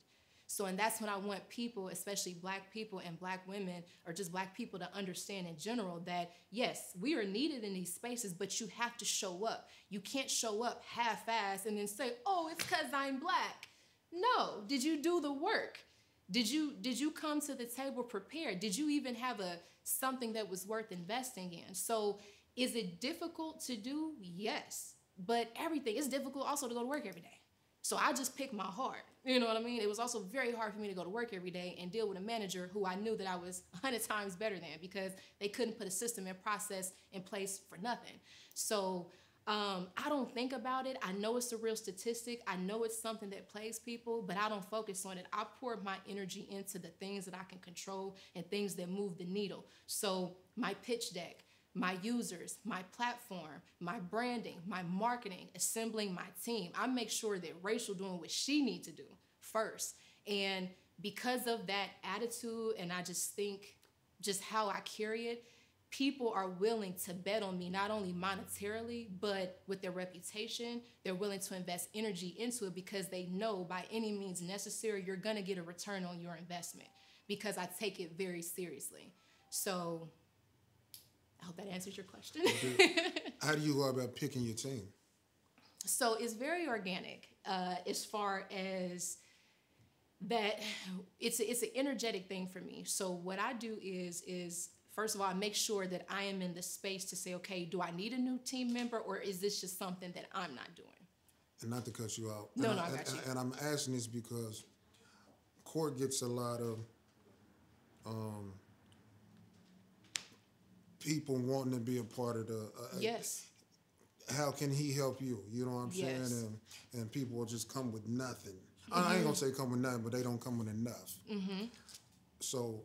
So, and that's when I want people, especially Black people and Black women, or just Black people, to understand in general that, yes, we are needed in these spaces, but you have to show up. You can't show up half-assed and then say, oh, it's because I'm Black. No. Did you do the work? Did you, did you come to the table prepared? Did you even have a something that was worth investing in? So is it difficult to do? Yes. But everything, it's difficult also to go to work every day. So I just picked my heart. You know what I mean? It was also very hard for me to go to work every day and deal with a manager who I knew that I was a hundred times better than because they couldn't put a system and process in place for nothing. So Um, I don't think about it. I know it's a real statistic. I know it's something that plagues people, but I don't focus on it. I pour my energy into the things that I can control and things that move the needle. So my pitch deck, my users, my platform, my branding, my marketing, assembling my team. I make sure that Rachel doing what she needs to do first. And because of that attitude, and I just think just how I carry it, people are willing to bet on me, not only monetarily, but with their reputation. They're willing to invest energy into it because they know by any means necessary, you're gonna get a return on your investment because I take it very seriously. So I hope that answers your question. How do you go about picking your team? So it's very organic uh, as far as that it's, a, it's an energetic thing for me. So what I do is, is first of all, I make sure that I am in the space to say, okay, do I need a new team member or is this just something that I'm not doing? And not to cut you out. No, and no, I, I got and, you. And I'm asking this because Court gets a lot of um, people wanting to be a part of the... Uh, yes. How can he help you? You know what I'm yes. saying? And, and people will just come with nothing. Mm-hmm. I ain't going to say come with nothing, but they don't come with enough. Mm-hmm. So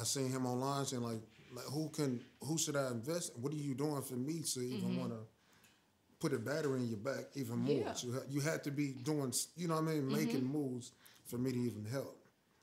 I seen him online saying, like, Like who can, who should I invest in? What are you doing for me to even mm-hmm. want to put a battery in your back even more? Yeah. So you have to be doing, you know what I mean, making mm-hmm. moves for me to even help.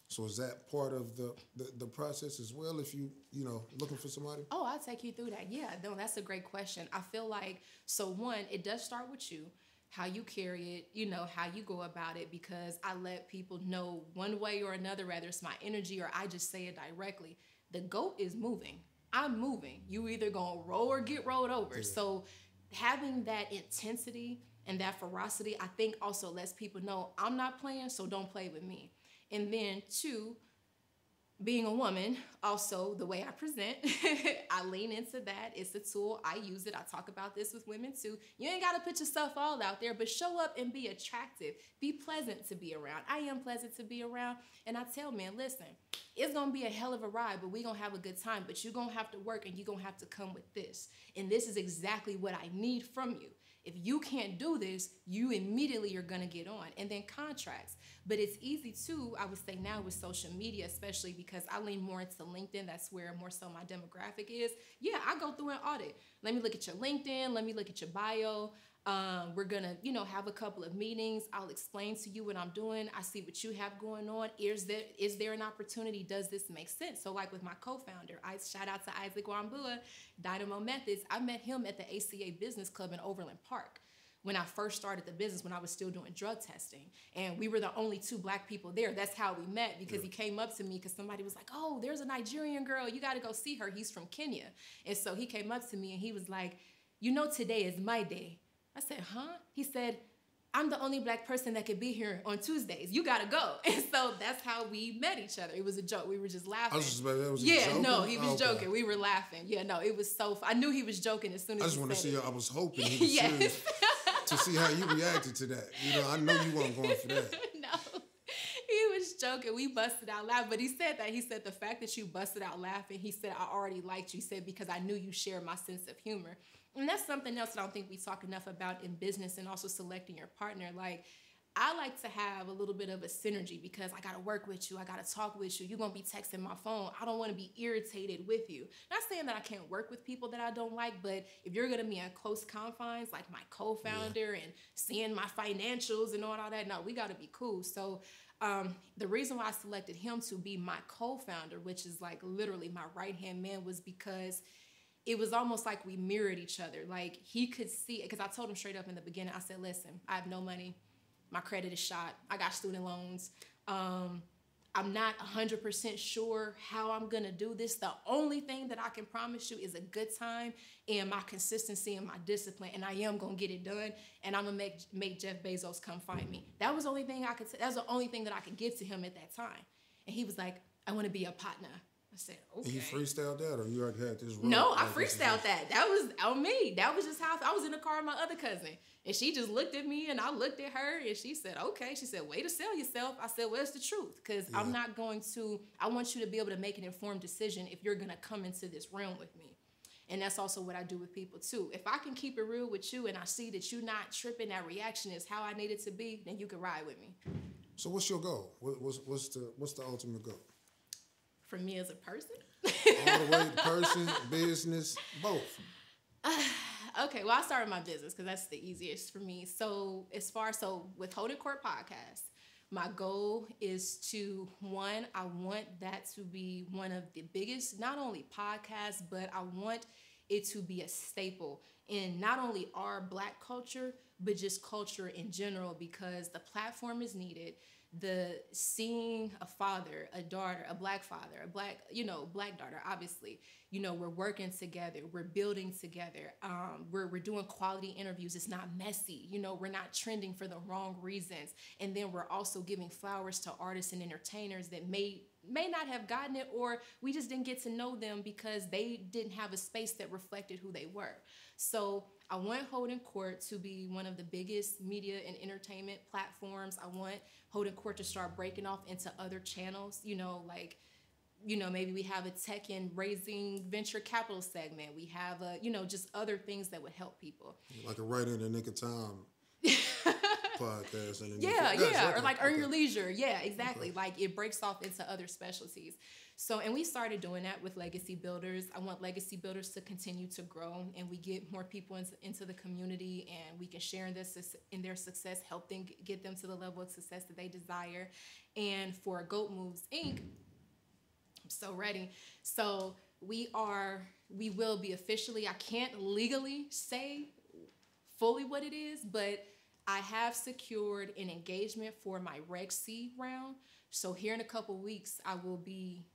So is that part of the, the, the process as well if you, you know, looking for somebody? Oh, I'll take you through that. Yeah, no, that's a great question. I feel like, so one, it does start with you, how you carry it, you know, how you go about it, because I let people know one way or another, whether it's my energy or I just say it directly. The goat is moving. I'm moving. You either gonna roll or get rolled over. Yeah. So having that intensity and that ferocity, I think also lets people know I'm not playing, so don't play with me. And then two, being a woman, also the way I present, I lean into that. It's a tool. I use it. I talk about this with women too. You ain't got to put yourself all out there, but show up and be attractive. Be pleasant to be around. I am pleasant to be around. And I tell men, listen, it's going to be a hell of a ride, but we're going to have a good time. But you're going to have to work and you're going to have to come with this. And this is exactly what I need from you. If you can't do this, you immediately are gonna get on. And then contracts. But it's easy too, I would say now with social media, especially because I lean more into LinkedIn, that's where more so my demographic is. Yeah, I go through an audit. Let me look at your LinkedIn, let me look at your bio. Um, we're gonna, you know, have a couple of meetings. I'll explain to you what I'm doing. I see what you have going on. Is there, is there an opportunity? Does this make sense? So like with my co-founder, I shout out to Isaac Wambua, Dynamo Methods. I met him at the A C A business club in Overland Park when I first started the business, when I was still doing drug testing. And we were the only two black people there. That's how we met, because yeah. He came up to me because somebody was like, oh, there's a Nigerian girl. You gotta go see her. He's from Kenya. And so he came up to me and he was like, you know, today is my day. I said, huh? He said, I'm the only black person that could be here on Tuesdays. You gotta go. And so that's how we met each other. It was a joke. We were just laughing. I was just about, that was yeah, a joke? no, he was oh, joking. Okay. We were laughing. Yeah, no, it was so fun. I knew he was joking as soon as I just want to see it. I was hoping he was yes. serious to see how you reacted to that. You know, I know you weren't going for that. No. He was joking. We busted out laughing. But he said that. He said, the fact that you busted out laughing, he said, I already liked you. He said, because I knew you shared my sense of humor. And that's something else that I don't think we talk enough about in business, and also selecting your partner. Like, I like to have a little bit of a synergy, because I got to work with you. I got to talk with you. You're going to be texting my phone. I don't want to be irritated with you. Not saying that I can't work with people that I don't like, but if you're going to be in close confines, like my co-founder yeah. and seeing my financials and all, all that, no, we got to be cool. So um, the reason why I selected him to be my co-founder, which is like literally my right-hand man, was because it was almost like we mirrored each other. Like, he could see it, because I told him straight up in the beginning, I said, listen, I have no money. My credit is shot. I got student loans. Um, I'm not one hundred percent sure how I'm gonna do this. The only thing that I can promise you is a good time and my consistency and my discipline, and I am gonna get it done, and I'm gonna make, make Jeff Bezos come find me. That was the only thing I could, that was the only thing that I could give to him at that time. And he was like, I wanna be a partner. I said, okay. You freestyled that, or you already had this role? No, I freestyled that. That was on me. That was just how I was in the car with my other cousin. And she just looked at me, and I looked at her, and she said, okay. She said, way to sell yourself. I said, well, it's the truth, because yeah. I'm not going to, I want you to be able to make an informed decision if you're going to come into this realm with me. And that's also what I do with people, too. If I can keep it real with you, and I see that you're not tripping, that reaction is how I need it to be, then you can ride with me. So what's your goal? What, what's, what's, the, what's the ultimate goal? For me as a person? All the way to person, business, both. Uh, okay, well, I started my business because that's the easiest for me. So as far as so with Holding Court Podcast, my goal is to, one, I want that to be one of the biggest, not only podcasts, but I want it to be a staple in not only our Black culture, but just culture in general, because the platform is needed. The seeing a father, a daughter, a Black father, a Black, you know, Black daughter, obviously, you know, we're working together, we're building together, um, we're, we're doing quality interviews, it's not messy, you know, we're not trending for the wrong reasons. And then we're also giving flowers to artists and entertainers that may, may not have gotten it, or we just didn't get to know them because they didn't have a space that reflected who they were. So I want Holding Court to be one of the biggest media and entertainment platforms. I want Holding Court to start breaking off into other channels, you know, like, you know, maybe we have a tech and raising venture capital segment. We have, a, you know, just other things that would help people. Like a Write In The Nick Of Time podcast. And yeah, yeah, yeah. Or like Earn okay. Your Leisure. Yeah, exactly. Okay. Like, it breaks off into other specialties. So, and we started doing that with Legacy Builders. I want Legacy Builders to continue to grow, and we get more people into, into the community, and we can share in their, in their success, help them get them to the level of success that they desire. And for Goat Moves Incorporated, I'm so ready. So we are, we will be officially, I can't legally say fully what it is, but I have secured an engagement for my Reg C round. So here in a couple weeks, I will be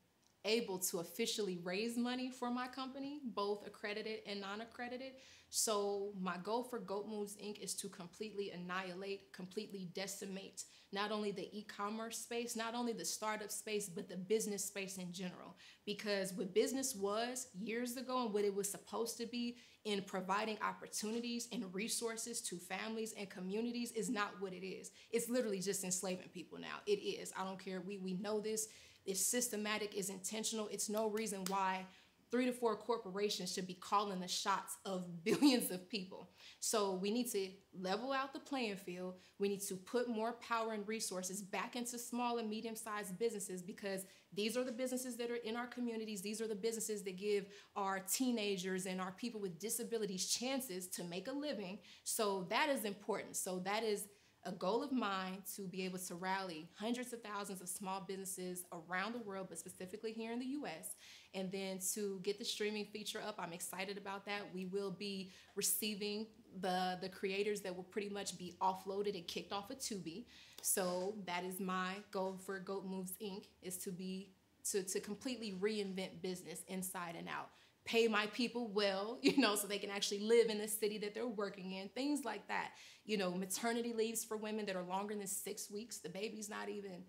able to officially raise money for my company, both accredited and non-accredited. So my goal for Goat Moves Incorporated is to completely annihilate, completely decimate not only the e-commerce space, not only the startup space, but the business space in general. Because what business was years ago and what it was supposed to be in providing opportunities and resources to families and communities is not what it is. It's literally just enslaving people now. It is. I don't care. We, we know this. It's systematic. It's intentional. It's no reason why three to four corporations should be calling the shots of billions of people. So we need to level out the playing field. We need to put more power and resources back into small and medium-sized businesses, because these are the businesses that are in our communities. These are the businesses that give our teenagers and our people with disabilities chances to make a living. So that is important. So that is a goal of mine, to be able to rally hundreds of thousands of small businesses around the world, but specifically here in the U S, and then to get the streaming feature up. I'm excited about that. We will be receiving the, the creators that will pretty much be offloaded and kicked off of Tubi. So that is my goal for Goat Moves Incorporated, is to be to, to completely reinvent business inside and out. Pay my people well, you know, so they can actually live in the city that they're working in, things like that. You know, maternity leaves for women that are longer than six weeks. The baby's not even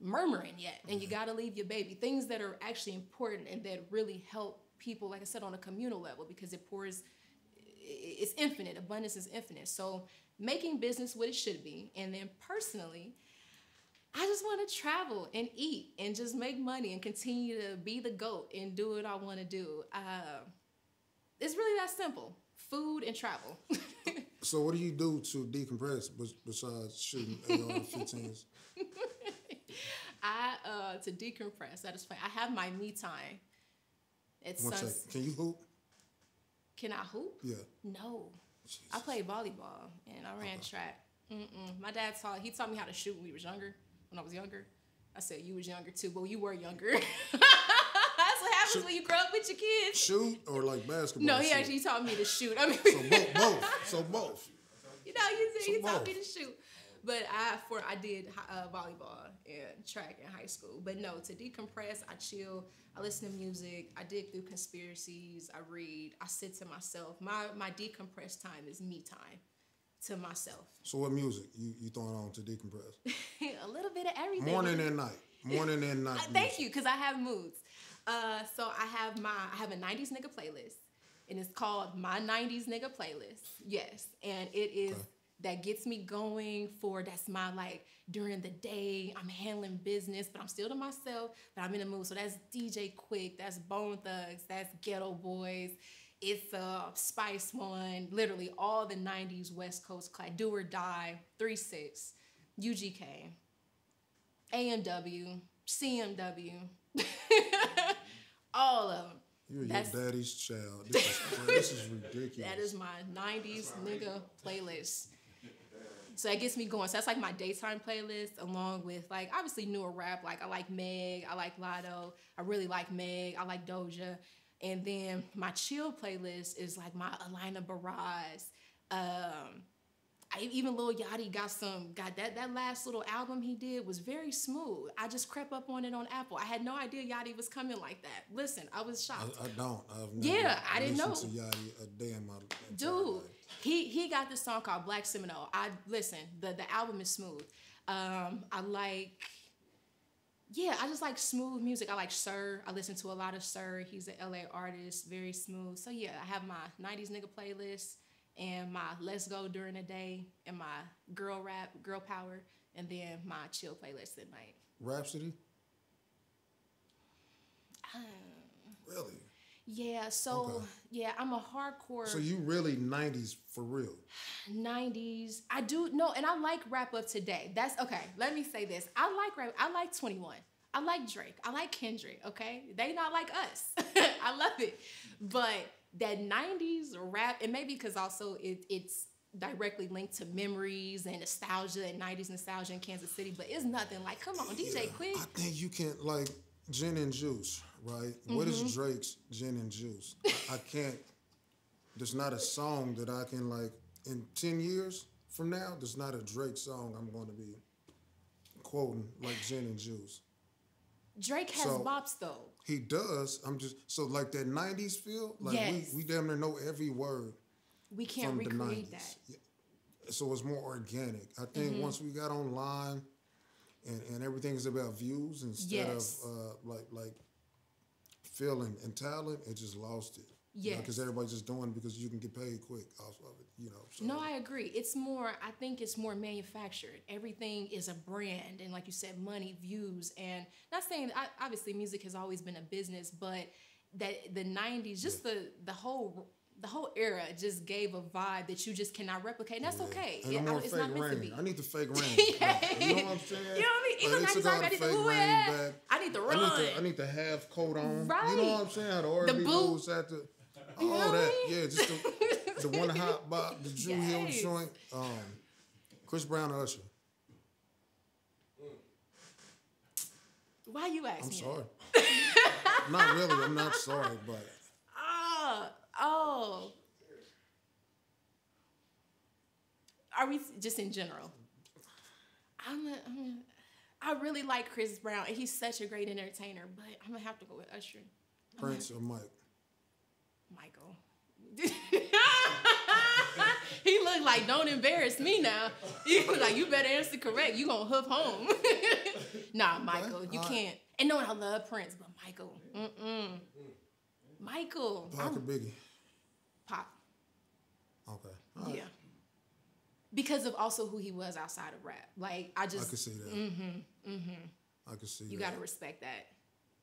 murmuring yet, and you gotta leave your baby. Things that are actually important and that really help people, like I said, on a communal level, because it pours, it's infinite, abundance is infinite. So making business what it should be. And then personally, I just want to travel and eat and just make money and continue to be the goat and do what I want to do. Uh, it's really that simple. Food and travel. So what do you do to decompress besides shooting A R fifteens? I, uh, to decompress, that is funny. I have my me time. It's One second. Can you hoop? Can I hoop? Yeah. No. Jesus. I played volleyball and I ran okay. track. Mm-mm. My dad taught, he taught me how to shoot when we was younger. When I was younger. I said you was younger too. Well, you were younger. That's what happens shoot. when you grow up with your kids. Shoot or like basketball? No, he shoot. actually taught me to shoot. I mean, so both, both. So both. You know, he, so he taught both. me to shoot. But I for I did uh, volleyball and track in high school. But no, to decompress, I chill. I listen to music. I dig through conspiracies. I read. I sit to myself. My my decompress time is me time. To myself. So what music you, you throwing on to decompress? A little bit of everything. Morning and night. Morning and night. Thank music. you, because I have moods. Uh, so I have my I have a nineties nigga playlist, and it's called My nineties Nigga Playlist. Yes, and it is okay. that gets me going for that's my like during the day. I'm handling business, but I'm still to myself. But I'm in a mood. So that's D J Quick. That's Bone Thugs. That's Ghetto Boys. It's a Spice One, literally all the nineties West Coast classics. Do or Die, three six, U G K, A M W, C M W, all of them. You're That's, your daddy's child. This is, this is ridiculous. That is my nineties nigga playlist. So that gets me going. So that's like my daytime playlist, along with like obviously newer rap. Like I like Meg, I like Lotto, I really like Meg, I like Doja. And then my chill playlist is like my Alina Baraz. Um, I, even Lil Yachty got some, got that, that last little album he did was very smooth. I just crept up on it on Apple. I had no idea Yachty was coming like that. Listen, I was shocked. I, I don't. I've never yeah, I didn't know. To Yachty a day in my life. Dude, he, he got this song called Black Seminole. I, listen, the, the album is smooth. Um, I like... Yeah, I just like smooth music. I like Sir. I listen to a lot of Sir. He's an L A artist, very smooth. So yeah, I have my nineties nigga playlist and my Let's Go during the day and my girl rap, girl power, and then my chill playlist at night. Rhapsody? Um, really? Yeah, so, okay. yeah, I'm a hardcore... So you really nineties for real? nineties. I do, no, and I like rap of today. That's, okay, let me say this. I like rap, I like twenty-one. I like Drake. I like Kendrick, okay? They not like us. I love it. But that nineties rap, and maybe because also it, it's directly linked to memories and nostalgia and nineties nostalgia in Kansas City, but it's nothing like, come on, D J yeah, Quick. I think you can't, like... Gin and Juice, right? Mm-hmm. What is Drake's Gin and Juice? I, I can't, there's not a song that I can like, in ten years from now, there's not a Drake song I'm going to be quoting like Gin and Juice. Drake has so, bops though. He does, I'm just, so like that nineties feel, like yes. we, we damn near know every word we can't recreate that. So it's more organic. I think mm-hmm. once we got online and, and everything is about views instead yes. of uh, like like feeling and talent, it just lost it. Yeah, because you know, everybody's just doing it because you can get paid quick off of it, you know. So. No, I agree. It's more, I think it's more manufactured. Everything is a brand. And like you said, money, views. And not saying, obviously, music has always been a business, but that the nineties, just yeah. the, the whole the whole era just gave a vibe that you just cannot replicate. And that's yeah. okay. And I'm it, I, it's not meant rain. to be. I need the fake rain. Yeah. You know what I'm saying? You know what I mean? Even like, nineties, I need the who at? I need the run. I need the, I need the half coat on. Right. You know what I'm saying? How the R and B moves after... All really? that, yeah, just the, the one hot bop, the Drew yes. Hill joint, um, Chris Brown or Usher. Why you asking? I'm sorry. Not really. I'm not sorry, but. Oh, oh. Are we just in general? I'm. A, I'm a, I really like Chris Brown, and he's such a great entertainer. But I'm gonna have to go with Usher. Prince or Mike. Michael. He looked like, don't embarrass me now. He was like, you better answer correct. You going to hoof home. Nah, Michael, you can't. And no, I love Prince, but Michael. Mm-mm. Michael. Pac or Biggie? Pop. Okay. Right. Yeah. Because of also who he was outside of rap. Like, I just. I could see that. Mm-hmm. Mm-hmm. I could see you that. You got to respect that.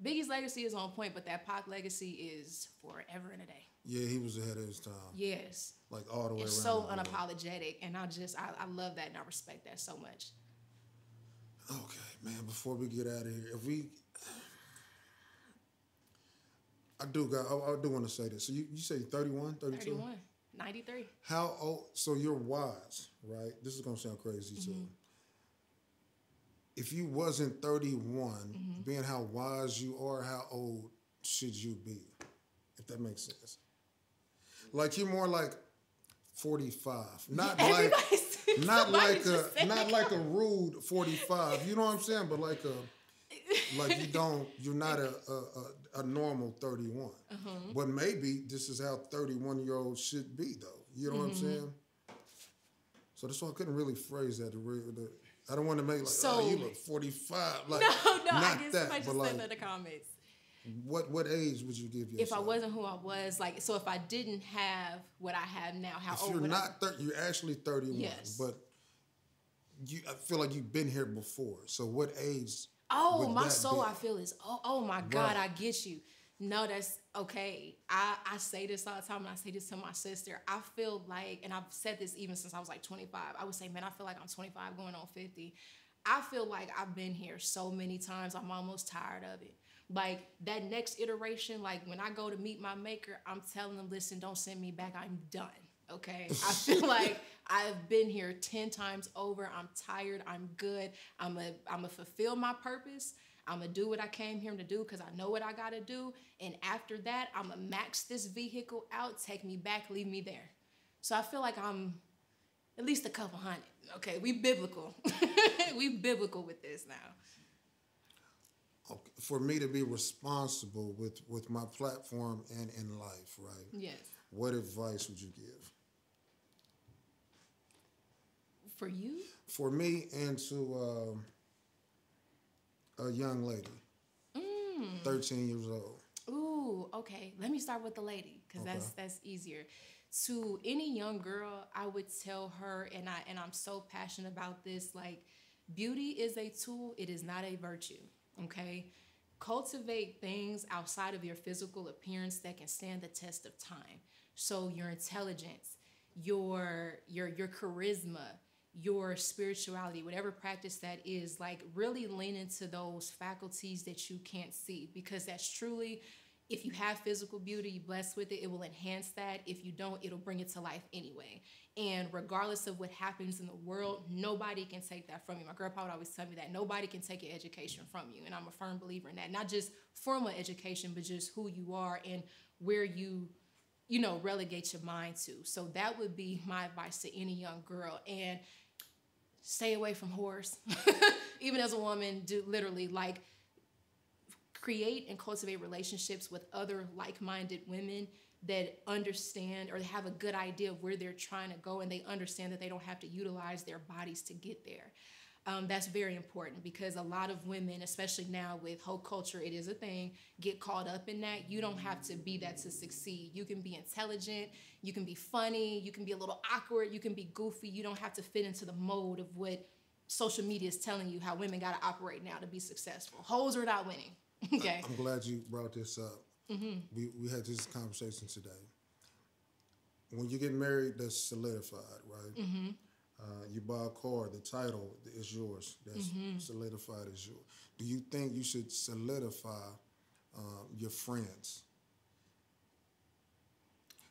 Biggie's legacy is on point, but that Pac legacy is forever and a day. Yeah, he was ahead of his time. Yes. Like all the way it's around. It's so unapologetic, and I just, I, I love that, and I respect that so much. Okay, man, before we get out of here, if we, I do got, I, I do want to say this. So you, you say thirty-one, thirty-two? thirty-one, ninety-three. How old, so you're wise, right? This is going to sound crazy mm-hmm. too. If you wasn't thirty-one, mm-hmm. being how wise you are, how old should you be? If that makes sense. Like you're more like forty-five. Not yeah, like not like a not like a rude forty-five. You know what I'm saying? But like a like you don't you're not a a, a, a normal thirty-one. Uh-huh. But maybe this is how thirty-one-year-olds should be though. You know mm-hmm. what I'm saying? So that's why I couldn't really phrase that the real the I don't want to make like, so, oh, you look forty-five. Like, no, no, not I guess that, I just like, said that in the comments. What what age would you give yourself? If I wasn't who I was, like, so if I didn't have what I have now, how if old would I? If you're not thirty, you're actually thirty-one. Yes. But you, I feel like you've been here before. So what age? Oh, my soul, be? I feel is, oh, oh my God, right. I get you. No, that's okay. I, I say this all the time, and I say this to my sister. I feel like, and I've said this even since I was like twenty-five. I would say, man, I feel like I'm twenty-five going on fifty. I feel like I've been here so many times. I'm almost tired of it. Like that next iteration, like when I go to meet my maker, I'm telling them, listen, don't send me back. I'm done. Okay. I feel like I've been here ten times over. I'm tired. I'm good. I'm a, I'm a fulfill my purpose. I'm going to do what I came here to do because I know what I got to do. And after that, I'm going to max this vehicle out, take me back, leave me there. So I feel like I'm at least a couple hundred. Okay, we biblical. We biblical with this now. Okay. For me to be responsible with, with my platform and in life, right? Yes. What advice would you give? For you? For me and to... Um, a young lady, mm. thirteen years old. Ooh, okay. Let me start with the lady because okay. that's that's easier. To any young girl, I would tell her, and I and I'm so passionate about this. Like, beauty is a tool; it is not a virtue. Okay, cultivate things outside of your physical appearance that can stand the test of time. So your intelligence, your your your charisma, your spirituality, whatever practice that is, like really lean into those faculties that you can't see, because that's truly, if you have physical beauty, you're blessed with it, it will enhance that. If you don't, it'll bring it to life anyway. And regardless of what happens in the world, nobody can take that from you. My grandpa would always tell me that nobody can take your education from you. And I'm a firm believer in that, not just formal education, but just who you are and where you you know, relegate your mind to. So that would be my advice to any young girl. And stay away from whores. Even as a woman, do literally like create and cultivate relationships with other like-minded women that understand or have a good idea of where they're trying to go, and they understand that they don't have to utilize their bodies to get there. Um, that's very important, because a lot of women, especially now with whole culture, it is a thing, get caught up in that. You don't have to be that to succeed. You can be intelligent, you can be funny, you can be a little awkward, you can be goofy. You don't have to fit into the mold of what social media is telling you how women gotta operate now to be successful. Hoes are not winning, okay? I'm glad you brought this up. Mm-hmm. We, we had this conversation today. When you get married, that's solidified, right? Mm-hmm. Uh, you buy a car, the title is yours. That's mm-hmm. solidified as yours. Do you think you should solidify um, your friends?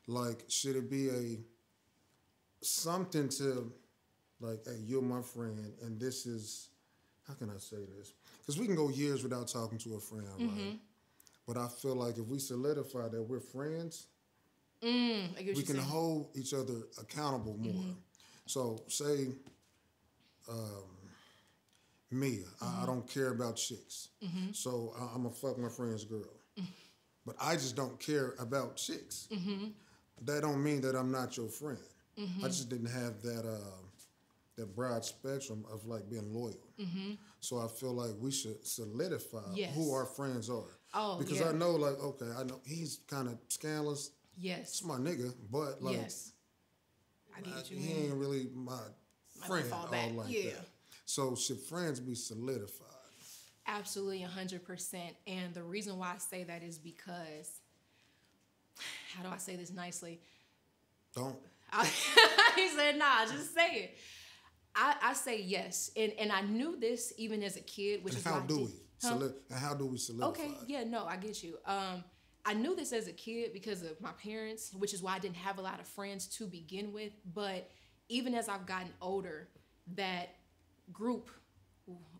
Like, should it be a something to, like, hey, you're my friend, and this is, how can I say this? Because we can go years without talking to a friend, mm-hmm. right? But I feel like if we solidify that we're friends, mm, we can saying. hold each other accountable more. Mm-hmm. So, say, um, Mia, mm-hmm. I, I don't care about chicks. Mm-hmm. So, I, I'm going to fuck my friend's girl. Mm-hmm. But I just don't care about chicks. Mm-hmm. That don't mean that I'm not your friend. Mm-hmm. I just didn't have that uh, that broad spectrum of, like, being loyal. Mm-hmm. So, I feel like we should solidify yes. who our friends are. Oh, because yeah. I know, like, okay, I know he's kind of scandalous. Yes. It's my nigga, but, like... Yes. I get what you mean. He ain't really my friend all like yeah. that. So should friends be solidified? Absolutely, one hundred percent. And the reason why I say that is because, how do I say this nicely? Don't. I, he said, nah, just say it. I, I say yes. And and I knew this even as a kid, which and is how do we? Huh? And how do we solidify? Okay, yeah, no, I get you. Um. I knew this as a kid because of my parents, which is why I didn't have a lot of friends to begin with. But even as I've gotten older, that group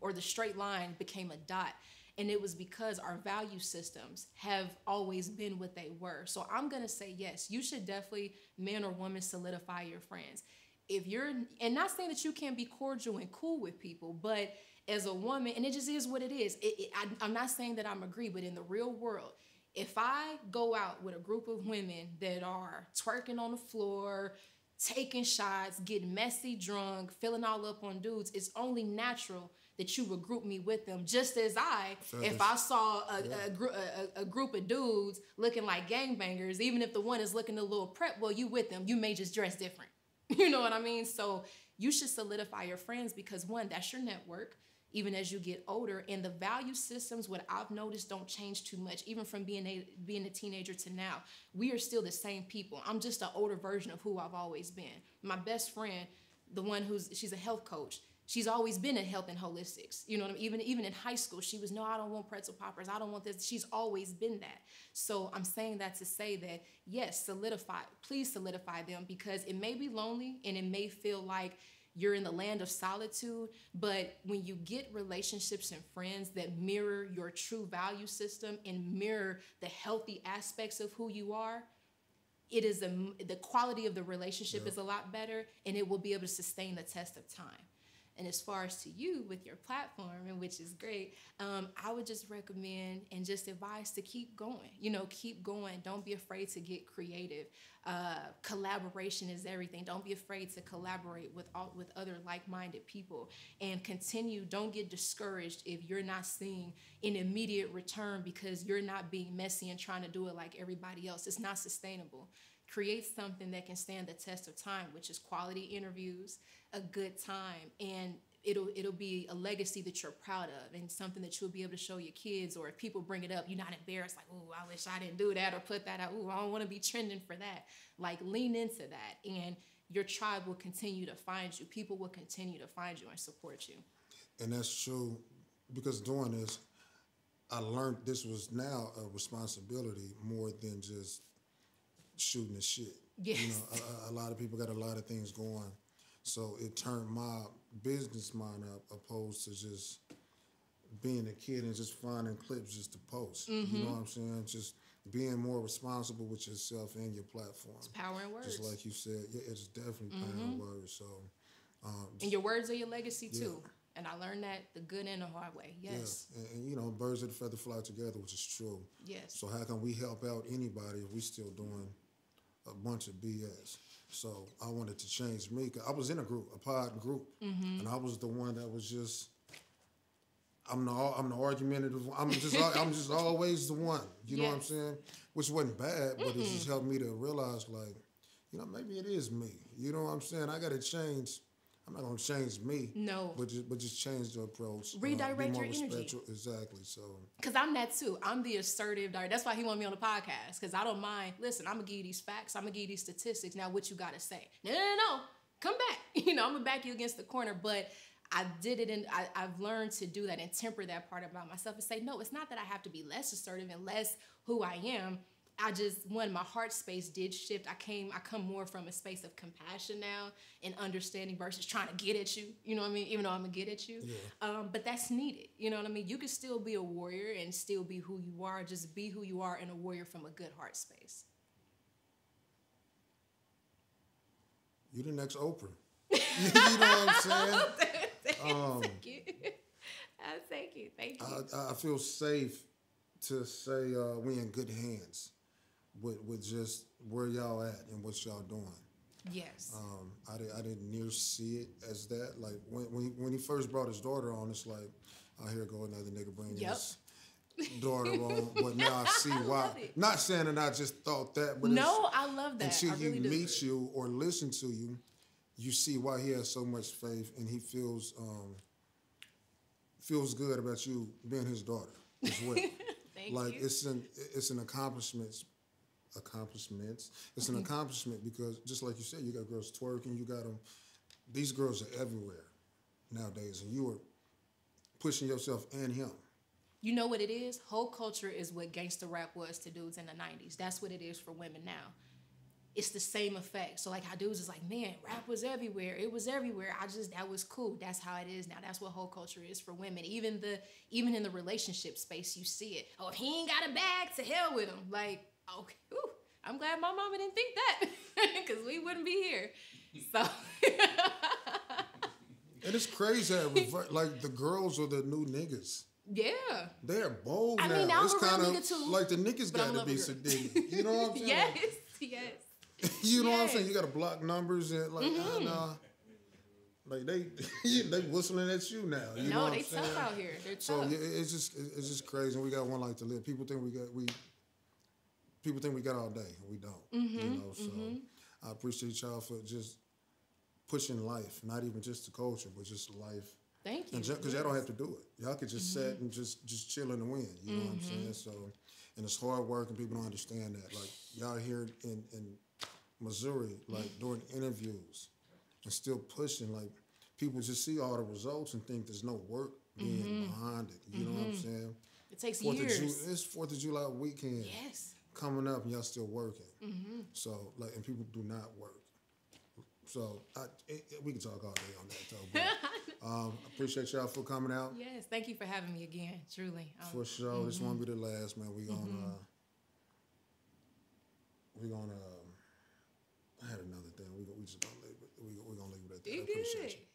or the straight line became a dot. And it was because our value systems have always been what they were. So I'm going to say, yes, you should definitely, man or woman, solidify your friends. If you're, and not saying that you can't be cordial and cool with people, but as a woman, and it just is what it is. It, it, I, I'm not saying that I'm agree, but in the real world, if I go out with a group of women that are twerking on the floor, taking shots, getting messy drunk, filling all up on dudes, it's only natural that you would group me with them. Just as I, so if I saw a, yeah. a, a, a group of dudes looking like gangbangers, even if the one is looking a little prep, well, you with them, you may just dress different. You know what I mean? So you should solidify your friends because, one, that's your network. Even as you get older, and the value systems, what I've noticed, don't change too much, even from being a being a teenager to now. We are still the same people. I'm just an older version of who I've always been. My best friend, the one who's, she's a health coach, she's always been in health and holistics. You know what I mean? Even, even in high school, she was, no, I don't want pretzel poppers, I don't want this. She's always been that. So I'm saying that to say that, yes, solidify, please solidify them, because it may be lonely and it may feel like you're in the land of solitude, but when you get relationships and friends that mirror your true value system and mirror the healthy aspects of who you are, it is a, the quality of the relationship yeah. is a lot better, and it will be able to sustain the test of time. And as far as to you with your platform, and which is great, um, I would just recommend and just advise to keep going. You know, keep going. Don't be afraid to get creative. Uh, collaboration is everything. Don't be afraid to collaborate with all, with other like-minded people, and continue. Don't get discouraged if you're not seeing an immediate return because you're not being messy and trying to do it like everybody else. It's not sustainable. Create something that can stand the test of time, which is quality interviews, a good time, and it'll it'll be a legacy that you're proud of and something that you'll be able to show your kids, or if people bring it up, you're not embarrassed, like, oh, I wish I didn't do that or put that out. Oh, I don't want to be trending for that. Like, lean into that, and your tribe will continue to find you. People will continue to find you and support you. And that's true, because doing this, I learned this was now a responsibility more than just shooting the shit. Yes. You know, a, a lot of people got a lot of things going. So it turned my business mind up, opposed to just being a kid and just finding clips just to post. Mm-hmm. You know what I'm saying? Just being more responsible with yourself and your platform. It's power in words. Just like you said, yeah, it's definitely mm-hmm. power in words. So, um, and your words are your legacy yeah. too. And I learned that the good and the hard way. Yes. Yeah. And, and you know, birds of a feather fly together, which is true. Yes. So how can we help out anybody if we're still doing a bunch of B S. So I wanted to change me. Cause I was in a group, a pod group, mm-hmm. and I was the one that was just, I'm the I'm the argumentative. I'm just I'm just always the one. You yes. know what I'm saying? Which wasn't bad, but mm-mm. it just helped me to realize, like, you know, maybe it is me. You know what I'm saying? I gotta change. I'm not gonna change me. No. But just, but just change the approach. Redirect uh, your energy. Exactly. So. Because I'm that too. I'm the assertive director. That's why he wanted me on the podcast. Because I don't mind. Listen, I'm gonna give you these facts. I'm gonna give you these statistics. Now, what you gotta say? No, no, no, no. Come back. You know, I'm gonna back you against the corner. But I did it, and I, I've learned to do that and temper that part about myself and say, no, it's not that I have to be less assertive and less who I am. I just, one, my heart space did shift. I came, I come more from a space of compassion now and understanding versus trying to get at you. You know what I mean? Even though I'm gonna get at you. Yeah. Um, but that's needed. You know what I mean? You can still be a warrior and still be who you are. Just be who you are and a warrior from a good heart space. You're the next Oprah. You know what I'm saying? um, Thank you. I'll take you. Thank you. I, I feel safe to say uh, we in good hands. With, with just where y'all at and what y'all doing. Yes. Um, I, did, I didn't near see it as that. Like, when, when, he, when he first brought his daughter on, it's like, I hear go another nigga bringing yep. his daughter on. But now I see I why. Not saying that I just thought that. But no, I love that. Until I really you meet it. you or listen to you, you see why he has so much faith and he feels um, feels good about you being his daughter as well. Thank like, you. It's an, it's an accomplishment. accomplishments. It's an accomplishment because just like you said, you got girls twerking, you got them. These girls are everywhere nowadays and you are pushing yourself and him. You know what it is? Whole culture is what gangster rap was to dudes in the nineties. That's what it is for women now. It's the same effect. So like how dudes is like, man, rap was everywhere. It was everywhere. I just, that was cool. That's how it is now. That's what whole culture is for women. Even the, even in the relationship space, you see it. Oh, if he ain't got a bag, to hell with him. Like, okay, ooh, I'm glad my mama didn't think that because we wouldn't be here. So, and it's crazy how rever- like the girls are the new niggas. Yeah, they're bold I now. Mean, now. It's kind of like the niggas got to be sedated. You know what I'm saying? Yes, yes. You know yes. what I'm saying? You got to block numbers and like, mm-hmm. nah, nah. Like they they whistling at you now. You no, know what they I'm tough saying? Out here. They're tough. So yeah, it's just it's just crazy. We got one life to live. People think we got we. People think we got all day, and we don't. Mm-hmm, you know, so mm-hmm. I appreciate y'all for just pushing life, not even just the culture, but just life. Thank you. Because yes. y'all don't have to do it. Y'all could just mm-hmm. sit and just just chill in the wind. You mm-hmm. know what I'm saying? So, and it's hard work, and people don't understand that. Like y'all here in in Missouri, like doing interviews and still pushing. Like people just see all the results and think there's no work being mm-hmm. behind it. You mm-hmm. know what I'm saying? It takes Fourth years. Of Ju- it's Fourth of July weekend. Yes. Coming up and y'all still working. Mm-hmm. So, like, and people do not work. So, I, it, it, we can talk all day on that, though. But, um, I appreciate y'all for coming out. Yes, thank you for having me again, truly. Um, for sure. Mm-hmm. This won't be the last, man. We're going to, we're going to, I had another thing. We're we just going to leave it. We're going to leave it at that. I appreciate you.